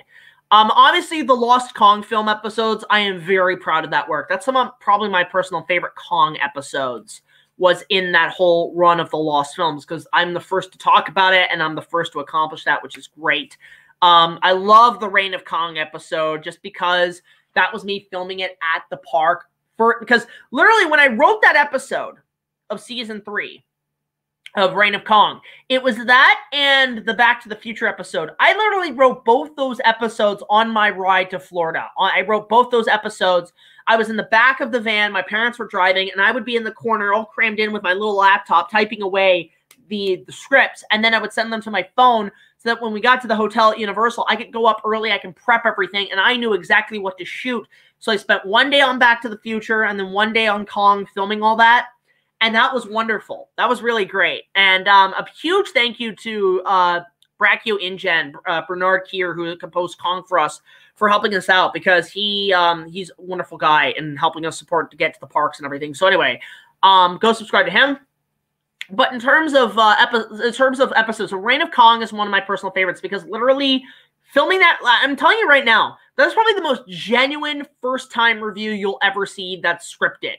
Um, obviously, the Lost Kong film episodes, I am very proud of that work. That's some of probably my personal favorite Kong episodes was in that whole run of the Lost films because I'm the first to talk about it and I'm the first to accomplish that, which is great. Um, I love the Reign of Kong episode just because that was me filming it at the park. For, because literally when I wrote that episode of season three of Reign of Kong, it was that and the Back to the Future episode. I literally wrote both those episodes on my ride to Florida. I wrote both those episodes. I was in the back of the van. My parents were driving, and I would be in the corner all crammed in with my little laptop typing away the, the scripts, and then I would send them to my phone so that when we got to the hotel at Universal, I could go up early, I can prep everything, and I knew exactly what to shoot. So I spent one day on Back to the Future and then one day on Kong filming all that, and that was wonderful. That was really great. And um, a huge thank you to uh, Braccio InGen, uh, Bernard Keir, who composed Kong for us, for helping us out because he um, he's a wonderful guy and helping us support to get to the parks and everything. So anyway, um, go subscribe to him. But in terms of uh, epi in terms of episodes, so Reign of Kong is one of my personal favorites because literally filming that, I'm telling you right now, that's probably the most genuine first-time review you'll ever see that's scripted.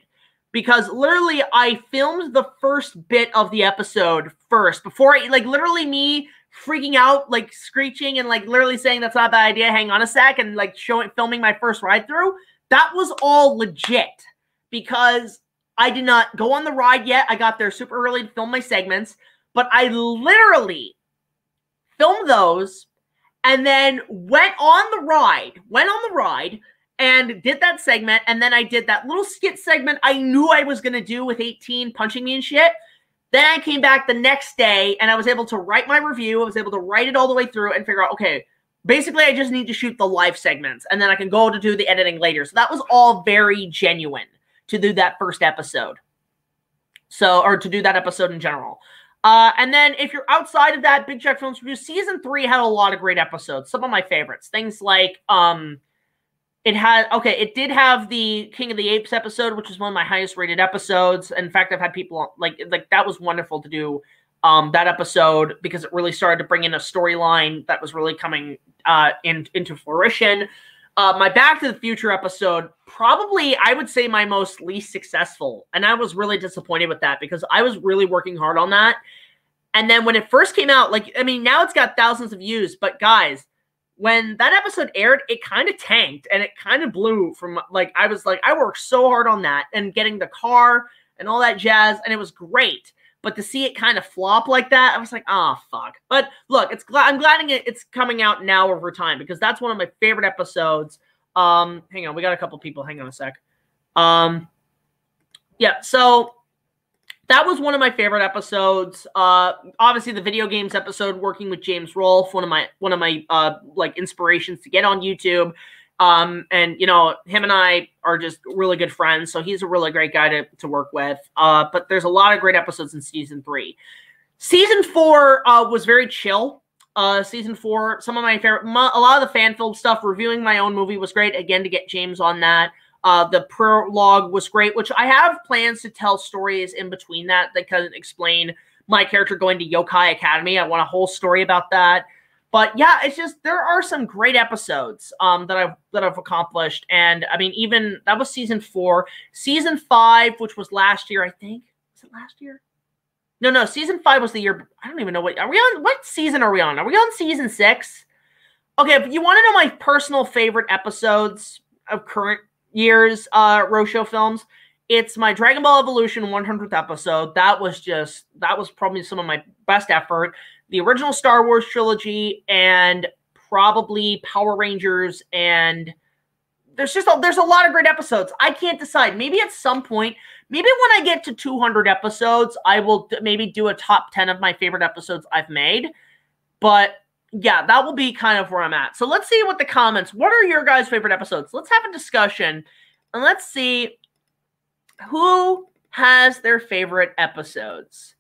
Because literally I filmed the first bit of the episode first before, I, like literally me freaking out, like screeching and like literally saying that's not a bad idea, hang on a sec, and like showing filming my first ride-through. That was all legit because... I did not go on the ride yet. I got there super early to film my segments, but I literally filmed those and then went on the ride, went on the ride and did that segment. And then I did that little skit segment I knew I was going to do with eighteen punching me and shit. Then I came back the next day and I was able to write my review. I was able to write it all the way through and figure out, okay, basically I just need to shoot the live segments and then I can go to do the editing later. So that was all very genuine to do that first episode. So, or to do that episode in general. Uh, and then if you're outside of that, Big Jack Films Review, season three had a lot of great episodes. Some of my favorites. Things like, um, it had, okay, it did have the King of the Apes episode, which is one of my highest rated episodes. In fact, I've had people, like, like that was wonderful to do, um, that episode, because it really started to bring in a storyline that was really coming uh, in, into fruition. Uh, my Back to the Future episode, probably I would say my most least successful. And I was really disappointed with that because I was really working hard on that. And then when it first came out, like, I mean, now it's got thousands of views. But guys, when that episode aired, it kind of tanked and it kind of blew from, like, I was like, I worked so hard on that and getting the car and all that jazz. And it was great. But to see it kind of flop like that, I was like, "Ah, oh, fuck." But look, it's glad I'm glad it's coming out now over time because that's one of my favorite episodes. Um, hang on, we got a couple people. Hang on a sec. Um, yeah, so that was one of my favorite episodes. Uh, obviously, the video games episode, working with James Rolfe, one of my one of my uh, like inspirations to get on YouTube. Um, and, you know, him and I are just really good friends, so he's a really great guy to, to work with. Uh, but there's a lot of great episodes in season three. Season four uh, was very chill. Uh, season four, some of my favorite, my, a lot of the fan film stuff, reviewing my own movie was great. Again, to get James on that. Uh, the prologue was great, which I have plans to tell stories in between that that can explain my character going to Yokai Academy. I want a whole story about that. But yeah, it's just there are some great episodes um, that I've that I've accomplished, and I mean, even that was season four, season five, which was last year, I think. Was it last year? No, no, season five was the year. I don't even know what are we on. What season are we on? Are we on season six? Okay, if you want to know my personal favorite episodes of current year's uh, Rosho films, it's my Dragon Ball Evolution one hundredth episode. That was just that was probably some of my best effort. The original Star Wars trilogy and probably Power Rangers, and there's just a, there's a lot of great episodes. I can't decide. Maybe at some point, maybe when I get to two hundred episodes, I will maybe do a top ten of my favorite episodes I've made. But yeah, that will be kind of where I'm at. So let's see what the comments. What are your guys' favorite episodes? Let's have a discussion and let's see who has their favorite episodes.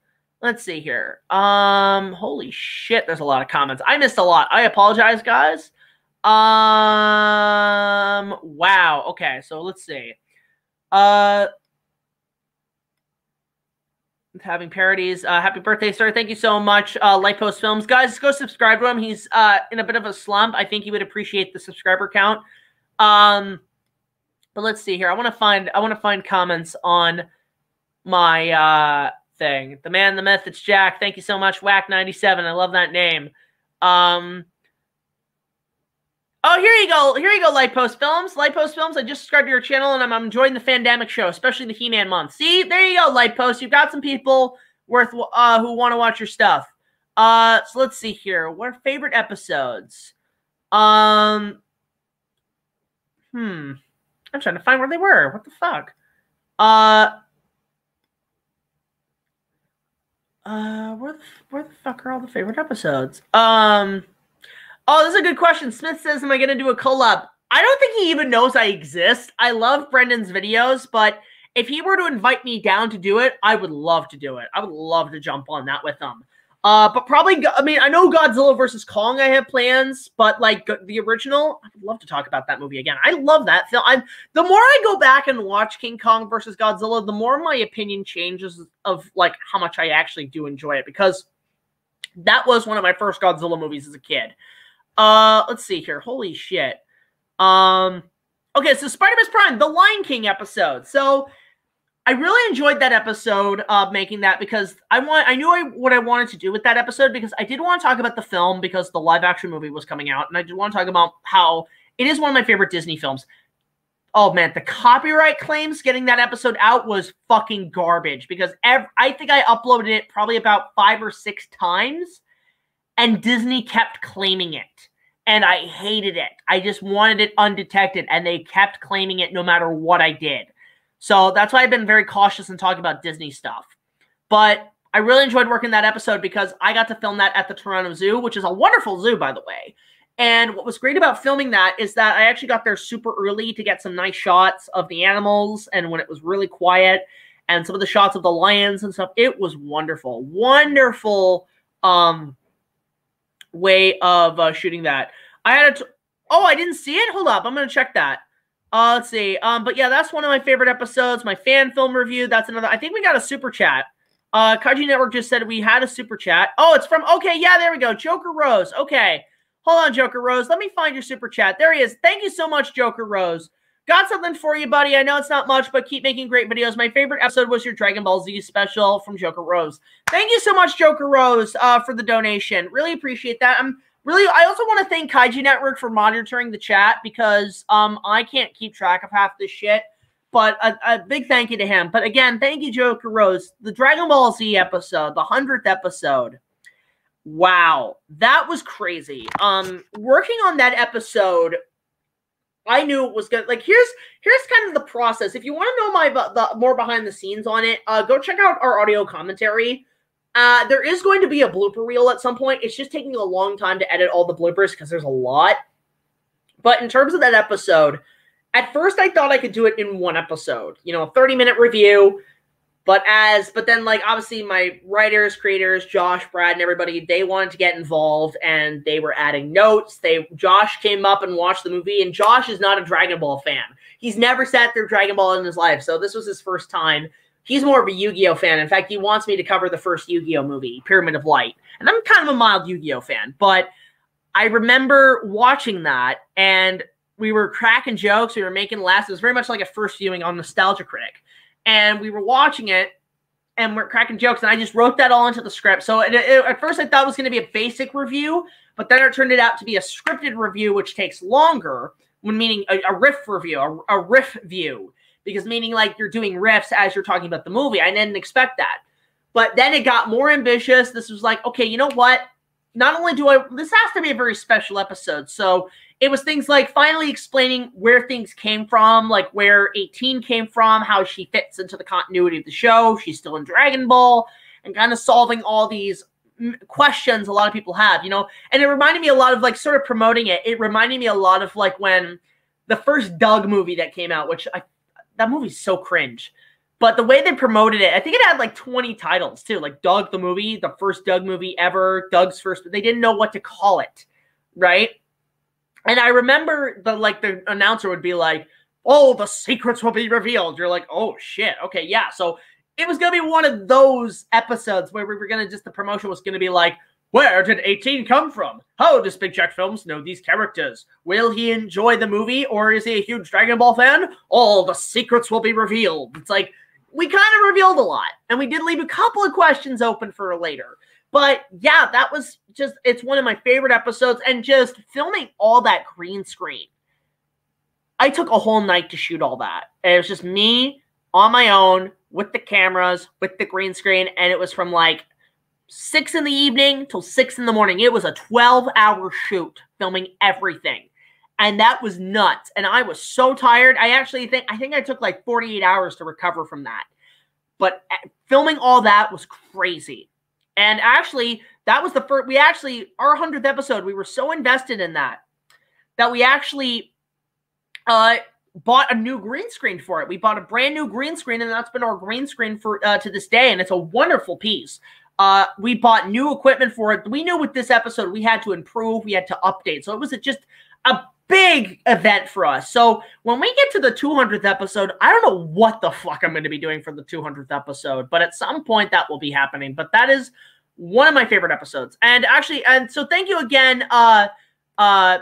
Let's see here. Um, holy shit, there's a lot of comments. I missed a lot. I apologize, guys. Um, wow. Okay, so let's see. Uh, having parodies. Uh, happy birthday, sir. Thank you so much. Uh, Lightpost Films. Guys, go subscribe to him. He's uh, in a bit of a slump. I think he would appreciate the subscriber count. Um, but let's see here. I want to find, I want to find comments on my... Uh, thing. The man, the myth, it's Jack. Thank you so much, Whack ninety-seven. I love that name. Um, oh, here you go. Here you go, Lightpost Films. Lightpost Films, I just subscribed to your channel, and I'm, I'm enjoying the Fandemic show, especially the He-Man month. See? There you go, Lightpost. You've got some people worth uh, who want to watch your stuff. Uh, so let's see here. What are favorite episodes? Um, hmm. I'm trying to find where they were. What the fuck? Uh... Uh, where the, where the fuck are all the favorite episodes? Um, oh, this is a good question. Smith says, am I going to do a collab? I don't think he even knows I exist. I love Brendan's videos, but if he were to invite me down to do it, I would love to do it. I would love to jump on that with him. Uh, but probably, I mean, I know Godzilla versus Kong I have plans, but like the original, I'd love to talk about that movie again. I love that film. I'm, the more I go back and watch King Kong versus Godzilla, the more my opinion changes of like how much I actually do enjoy it, because that was one of my first Godzilla movies as a kid. Uh, let's see here. Holy shit. Um, okay. So Spider-Verse Prime, the Lion King episode. So I really enjoyed that episode, uh, making that, because I want I knew I, what I wanted to do with that episode, because I did want to talk about the film because the live action movie was coming out, and I did want to talk about how it is one of my favorite Disney films. Oh man, the copyright claims getting that episode out was fucking garbage, because ev I think I uploaded it probably about five or six times, and Disney kept claiming it, and I hated it. I just wanted it undetected, and they kept claiming it no matter what I did. So that's why I've been very cautious in talking about Disney stuff. But I really enjoyed working that episode because I got to film that at the Toronto Zoo, which is a wonderful zoo, by the way. And what was great about filming that is that I actually got there super early to get some nice shots of the animals and when it was really quiet. and some of the shots of the lions and stuff. It was wonderful, wonderful um, way of uh, shooting that. I had a t oh, I didn't see it. Hold up, I'm gonna check that. Uh, let's see. Um, but yeah, that's one of my favorite episodes. My fan film review. That's another. I think we got a super chat. Uh, Kaiju Network just said we had a super chat. Oh, it's from, okay, yeah, there we go. Joker Rose. Okay. Hold on, Joker Rose. Let me find your super chat. There he is. Thank you so much, Joker Rose. Got something for you, buddy. I know it's not much, but keep making great videos. My favorite episode was your Dragon Ball Z special from Joker Rose. Thank you so much, Joker Rose, uh, for the donation. Really appreciate that. I'm really, I also want to thank Kaiju Network for monitoring the chat because um, I can't keep track of half this shit. But a, a big thank you to him. But again, thank you, Joker Rose. The Dragon Ball Z episode, the hundredth episode. Wow, that was crazy. Um, working on that episode, I knew it was good. Like, here's here's kind of the process. If you want to know my the, more behind the scenes on it, uh, go check out our audio commentary. Uh, there is going to be a blooper reel at some point. It's just taking a long time to edit all the bloopers because there's a lot. But in terms of that episode, at first, I thought I could do it in one episode, you know, a thirty-minute review. But as, but then, like, obviously, my writers, creators, Josh, Brad, and everybody, they wanted to get involved, and they were adding notes. They, Josh came up and watched the movie, and Josh is not a Dragon Ball fan. He's never sat through Dragon Ball in his life, so this was his first time. He's more of a Yu-Gi-Oh fan. In fact, he wants me to cover the first Yu-Gi-Oh movie, Pyramid of Light. And I'm kind of a mild Yu-Gi-Oh fan, but I remember watching that, and we were cracking jokes. We were making laughs. It was very much like a first viewing on Nostalgia Critic. And we were watching it, and we're cracking jokes. And I just wrote that all into the script. So it, it, at first I thought it was going to be a basic review, but then it turned it out to be a scripted review, which takes longer, when meaning a, a riff review, a, a riff view, because meaning like you're doing riffs as you're talking about the movie. I didn't expect that. But then it got more ambitious. This was like, okay, you know what? Not only do I, this has to be a very special episode. So it was things like finally explaining where things came from, like where eighteen came from, how she fits into the continuity of the show. She's still in Dragon Ball, and kind of solving all these questions a lot of people have, you know, and it reminded me a lot of like sort of promoting it. It reminded me a lot of like when the first Doug movie that came out, which I, that movie's so cringe. But the way they promoted it, I think it had like twenty titles too. Like Doug the movie, the first Doug movie ever, Doug's first. They didn't know what to call it, right? And I remember the like the announcer would be like, "Oh, the secrets will be revealed." You're like, "Oh shit, okay, yeah." So it was gonna be one of those episodes where we were gonna just the promotion was gonna be like, "Where did eighteen come from? How does Big Jack Films know these characters? Will he enjoy the movie, or is he a huge Dragon Ball fan? All the secrets will be revealed." It's like, we kind of revealed a lot, and we did leave a couple of questions open for later. But yeah, that was just, it's one of my favorite episodes, and just filming all that green screen. I took a whole night to shoot all that. And it was just me on my own with the cameras, with the green screen. And it was from like six in the evening till six in the morning. It was a twelve hour shoot filming everything. And that was nuts. And I was so tired. I actually think, I think I took like forty-eight hours to recover from that. But filming all that was crazy. And actually, that was the first, we actually, our hundredth episode, we were so invested in that, that we actually uh, bought a new green screen for it. We bought a brand new green screen, and that's been our green screen for uh, to this day. And it's a wonderful piece. Uh, we bought new equipment for it. We knew with this episode, we had to improve, we had to update. So it was just a big event for us. So when we get to the two hundredth episode, I don't know what the fuck I'm going to be doing for the two hundredth episode, but at some point that will be happening. But that is one of my favorite episodes. And actually, and so thank you again, uh, uh,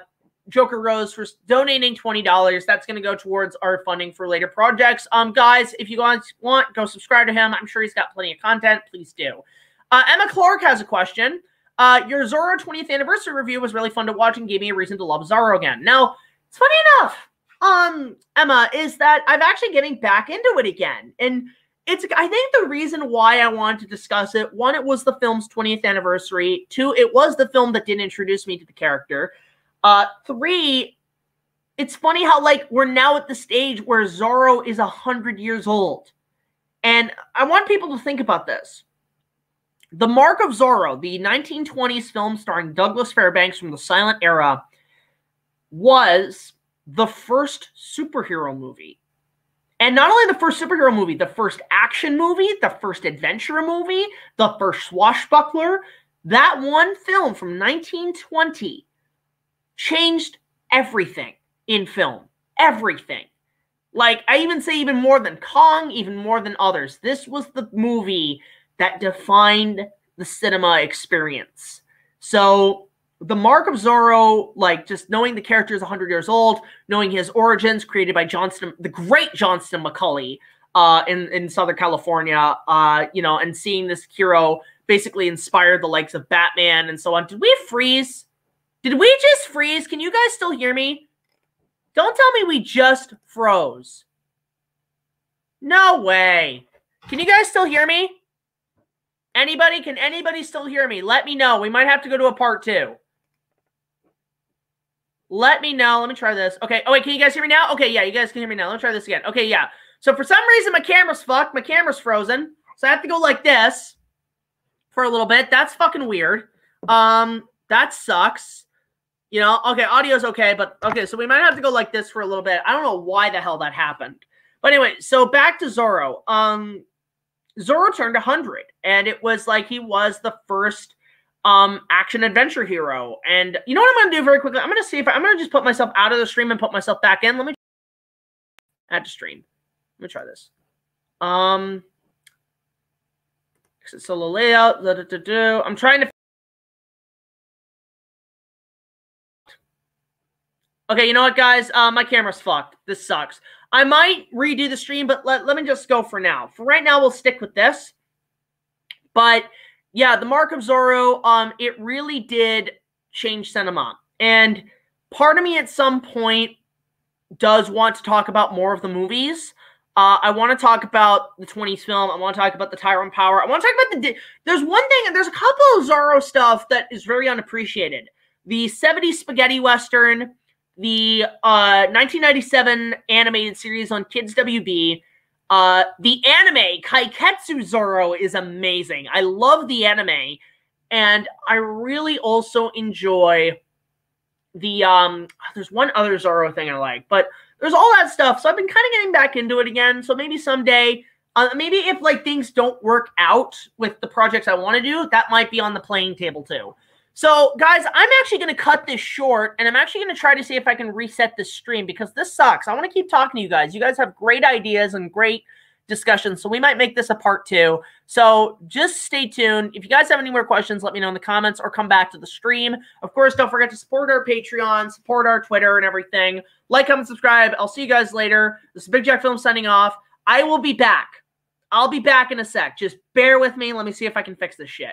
Joker Rose, for donating twenty dollars. That's going to go towards our funding for later projects. Um, guys, if you guys want, go subscribe to him. I'm sure he's got plenty of content. Please do. Uh, Emma Clark has a question. Uh, your Zorro twentieth anniversary review was really fun to watch and gave me a reason to love Zorro again. Now, it's funny enough, um, Emma, is that I'm actually getting back into it again. And it's, I think the reason why I wanted to discuss it, one, it was the film's twentieth anniversary. Two, it was the film that did introduce me to the character. Uh, three, it's funny how, like, we're now at the stage where Zorro is one hundred years old. And I want people to think about this. The Mark of Zorro, the nineteen twenties film starring Douglas Fairbanks from the silent era, was the first superhero movie. And not only the first superhero movie, the first action movie, the first adventure movie, the first swashbuckler, that one film from nineteen twenty changed everything in film. Everything. Like, I even say even more than Kong, even more than others. This was the movie that defined the cinema experience. So the Mark of Zorro, like just knowing the character is one hundred years old, knowing his origins created by Johnston, the great Johnston McCulley uh, in, in Southern California, uh, you know, and seeing this hero basically inspired the likes of Batman and so on. Did we freeze? Did we just freeze? Can you guys still hear me? Don't tell me we just froze. No way. Can you guys still hear me? Anybody? Can anybody still hear me? Let me know. We might have to go to a part two. Let me know. Let me try this. Okay. Oh, wait. Can you guys hear me now? Okay. Yeah, you guys can hear me now. Let me try this again. Okay. Yeah. So for some reason, my camera's fucked. My camera's frozen. So I have to go like this for a little bit. That's fucking weird. Um, that sucks. You know, okay, audio's okay, but okay, so we might have to go like this for a little bit. I don't know why the hell that happened. But anyway, so back to Zorro. Um, Zorro turned one hundred, and it was like he was the first um, action-adventure hero. And you know what I'm going to do very quickly? I'm going to see if I, I'm going to just put myself out of the stream and put myself back in. Let me add to stream. Let me try this. Um, exit solo layout. Da, da, da, da. I'm trying to Okay, you know what, guys? Uh, my camera's fucked. This sucks. I might redo the stream, but let, let me just go for now. For right now, we'll stick with this. But, yeah, the Mark of Zorro, um, it really did change cinema. And part of me at some point does want to talk about more of the movies. Uh, I want to talk about the twenties film. I want to talk about the Tyrone Power. I want to talk about the... There's one thing, there's a couple of Zorro stuff that is very unappreciated. The seventies spaghetti western... The uh, nineteen ninety-seven animated series on Kids W B. Uh, the anime, Kaiketsu Zorro, is amazing. I love the anime. And I really also enjoy the... Um, there's one other Zorro thing I like. But there's all that stuff. So I've been kind of getting back into it again. So maybe someday... Uh, maybe if like things don't work out with the projects I want to do, that might be on the playing table too. So, guys, I'm actually going to cut this short, and I'm actually going to try to see if I can reset this stream, because this sucks. I want to keep talking to you guys. You guys have great ideas and great discussions, so we might make this a part two. So, just stay tuned. If you guys have any more questions, let me know in the comments or come back to the stream. Of course, don't forget to support our Patreon, support our Twitter and everything. Like, comment, subscribe. I'll see you guys later. This is Big Jack Films signing off. I will be back. I'll be back in a sec. Just bear with me. Let me see if I can fix this shit.